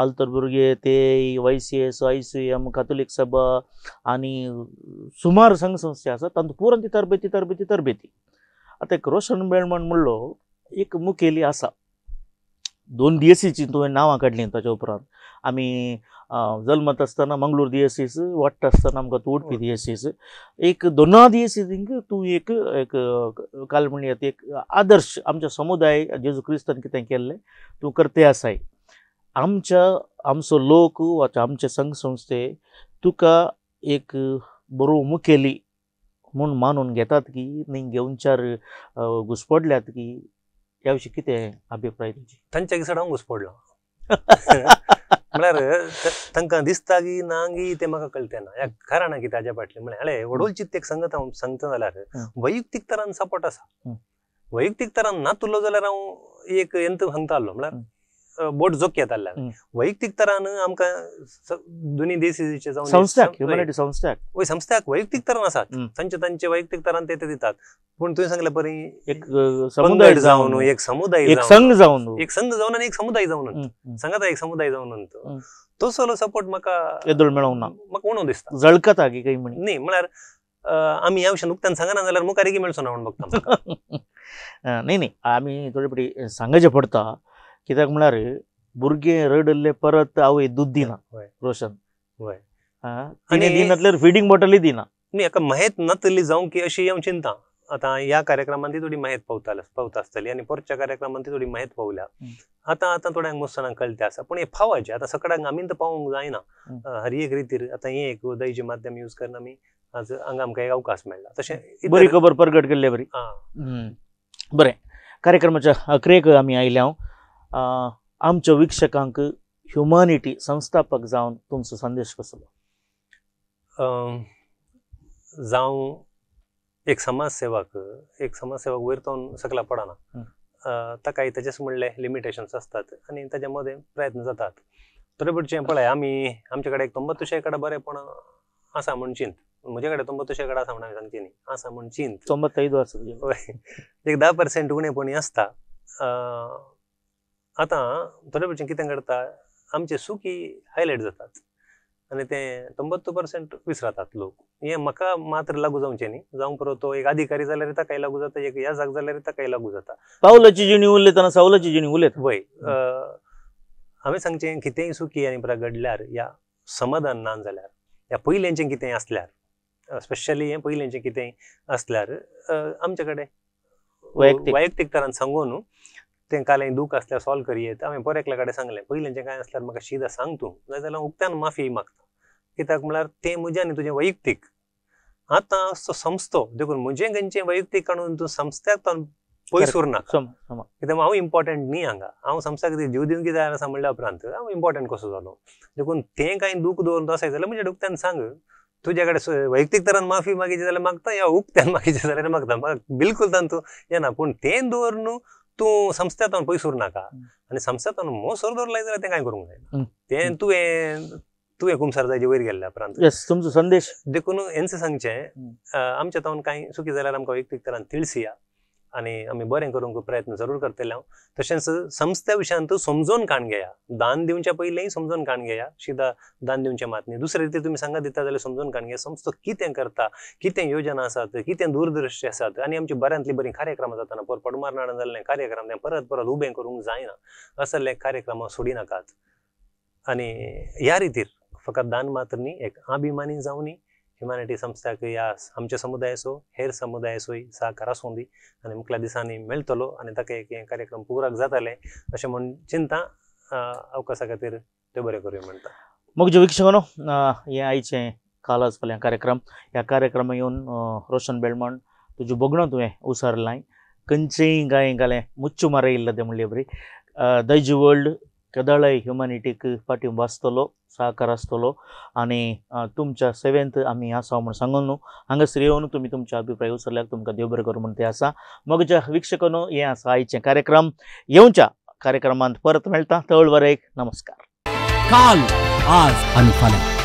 आल तर भुरगे ते वाय C S I C M कातोलीक सभा आनी सुमार संघ संस्था आसा तातूंत पुरान ती तरबेती तरबेती तरबेती आतां एक रोशन बेळमण म्हणलो एक मुखेली आसा दोन डीएसीची तुवें नांवां काडलीं ताच्या उपरांत आमी जल्मत आसतना मंगलूर डीएसीस वाडटा आसतना आमकां तूं उडपी डीएसीस एक दोना डीएसीसींक तूं एक एक काल म्हणया एक आदर्श आमच्या समुदाय जेजू क्रिस्तान कितें केल्लें तूं करते आसाय आमच्या आमचो लोक वा आमचे संघ संस्थे तुका एक बरो मुखेली म्हूण मानून घेतात की नी घेवनचार घुस्पडल्यात की ह्या विशीं कितें अभिप्राय तुजी तांच्या दिसा हांव घुस्पडलो म्हळ्यार तांकां दिसता की ना की तें म्हाका कळटें ना ह्या कारणां कितें ताच्या फाटलें म्हळ्यार हेळे वडोलचीत एक संगत हांव सांगता जाल्यार वैयक्तीक तरान सपोर्ट आसा वैयक्तीक तरान ना तुलो जाल्यार हांव एक यंत्र सांगता आसलो म्हळ्यार बोट जोक येताल्ल्या वैयक्तीक तरान आमकां दोनी देसीचे जावन संस्थाक ह्युमॅनिटी संस्थाक वय संस्थाक वैयक्तीक तरान आसात तांचे तांचे वैयक्तीक तरान ते ते दितात पण तुवें सांगलें परी एक समुदाय जावन एक समुदाय एक संघ जावन एक संघ जावन आनी एक समुदाय जावन सांगता एक समुदाय जावन तो सोलो सपोर्ट म्हाका येदोळ मेळोंक ना म्हाका उणो दिसता झळकता की काही म्हण न्ही म्हळ्यार आमी ह्या विशयान नुकत्यान सांगना जाल्यार मुखार एक मेळचो ना म्हण बघता न्ही न्ही आमी थोडे फावटी सांगाचें पडटा कित्याक म्हळ्यार भुरगे रडले परत आवय दूध दिना रोशन होय आनी दिनांतल्यार फीडिंग बॉटलय दिना न्ही हाका माहीत नातली जावंक की अशी हांव चिंता आता या कार्यक्रमांत ती थोडी माहिती पावता पावता आसतली आनी परच्या कार्यक्रमांत ती थोडी माहिती पावल्या आतां आतां थोड्यांक मोस्ट जाणांक कळटा आसा पूण हे फावाचें आतां सगळ्यांक आमींत पावूंक जायना हर एक रितीर आतां हें एक उदयचें माध्यम यूज करून आमी आज हांगा आमकां एक अवकाश मेळटा तशें बरी खबर परगट केल्ले बरी आं बरें कार्यक्रमाच्या अकरेक आमी आयल्या हांव आमच्या विक्षकांक ह्युमॅनिटी संस्थापक जावन तुमचो संदेश कसो जावं एक समाज सेवक एक समाज सेवक वयर तो सकला पडना ताका तेजेच म्हणले लिमिटेशन्स असतात आणि त्याच्या मध्ये प्रयत्न जातात तरीपटचे पळय आम्ही आमच्याकडे एक तंबतुशे कडे बरेपण आसा म्हण चिंत म्हजेकडे तंबतुशे कडे आसा म्हणून सांगचे न्ही आसा म्हण चिंत तंबतईद आसा एक धा पर्सेंट उणेपणी आसता आता तरीपटचे कितें करता आमचे सुखी हायलायट जातात आनी ते तंबत्तर पर्सेंट विसरतात लोक हे म्हाका मात्र लागू जावचे न्ही जावं पुरो तो एक अधिकारी जाल्यार ताकाय लागू जाता एक ह्या जाग जाल्यार ताकाय लागू जाता पावलाची जिणी उलयतना सावलाची जिणी उलयत वय हांवें सांगचें कितेंय सुखी आनी प्रगडल्यार ह्या समाधान ना जाल्यार ह्या पयल्यांचें कितेंय आसल्यार स्पेशली हें पयल्यांचें कितेंय आसल्यार आमचे कडेन वैयक्तीक वैयक्तीक तरान सांगू न्हू ते कालें दूख आसल्यार सॉल्व करीत हांवें बरेकल्या कडेन सांगलें पयल्यांचें कांय आसल्यार म्हाका शिदा सांग तूं नाजाल्यार जाल्यार उक्त्यान माफी मागता कित्याक म्हळ्यार तें म्हजें आनी तुजें वैयक्तीक आतां असो संस्थो देखून म्हजें खंयचें वैयक्तीक काडून तूं संस्थ्याक तावन पयस उरनाका कित्याक हांव इम्पॉर्टंट न्ही हांगा हांव संस्थाक जीव दिवन कितें आसा म्हणल्या उपरांत हांव इम्पॉर्टंट कसो जालो देखून तें कांय दूख दवरून तसो जाल्यार म्हज्या दुखत्यान सांग तुझ्या कडेन वैयक्तीक तरान माफी मागीची जाल्यार मागता या उक्त्यान मागीचें जाल्यार मागता म्हाका बिलकुल तान तूं येना पूण तें दवर न्हू तू संस्था तावन पयस उरनाका आनी संस्था तावन मोसोर दवरलाय जाल्यार तें कांय करूंक जायना तें तुवें तुवें कुमसार जायचे वयर गेल्ल्या उपरांत तुमचो संदेश देखून हेंचें सांगचें आमच्या तावन कांय सुखी जाल्यार आमकां वैयक्तीक तरान तिळसिया आनी आमी बरें करूंक प्रयत्न जरूर करतले हांव तशेंच संस्थे विशयान तूं समजून काण घेया दान दिवच्या पयलींय समजून काण घेया शिदा दान दिवचे मात न्ही दुसरे रितीन तुमी सांगा दिता जाल्यार समजून काण घेया संस्था कितें करता कितें योजना आसात कितें दूरदृश्टी आसात आनी आमची बऱ्यांतली बरीं कार्यक्रमां जाताना परपड मारनाडा जाल्लें कार्यक्रम तें परत परत उबें करूंक जायना असले कार्यक्रमां सोडिनाकात आनी ह्या रितीर फकत दान मात्र न्ही एक अभिमानी जावं न्ही ह्युमॅनिटी संस्थाक या आमच्या समुदाय असो हेर समुदाय असोय सहकार आसूं दी आनी मुखाल्या दिसांनी मेळटलो आनी ताका एक हे कार्यक्रम पुराक जाताले अशें म्हूण चिंता अवकाशा खातीर ते बरें करूं म्हणटा मग जो विक्षकांनो हे आयचें कालाज फाल्यां कार्यक्रम ह्या कार्यक्रमांत येवन रोशन बेळमण तुज्यो बगणो तुवें उसारलाय खंयचेंय गाय घालें मुच्चू मारयिल्लें तें म्हणलें बरी दयजी वर्ल्ड कदाळय ह्युमॅनिटीक पाठिंबो आसतलो सहकार आसतलो आनी तुमच्या सेवेंत आमी आसा म्हूण सांगून न्हू हांगासर येवन तुमी तुमचे अभिप्राय उसरल्याक तुमकां देव बरें करूं म्हूण तें आसा मग ज्या विक्षकांनो हें आसा आयचें कार्यक्रम येवच्या कार्यक्रमांत परत मेळटा तळवरेक नमस्कार काल आज आनी फाल्यां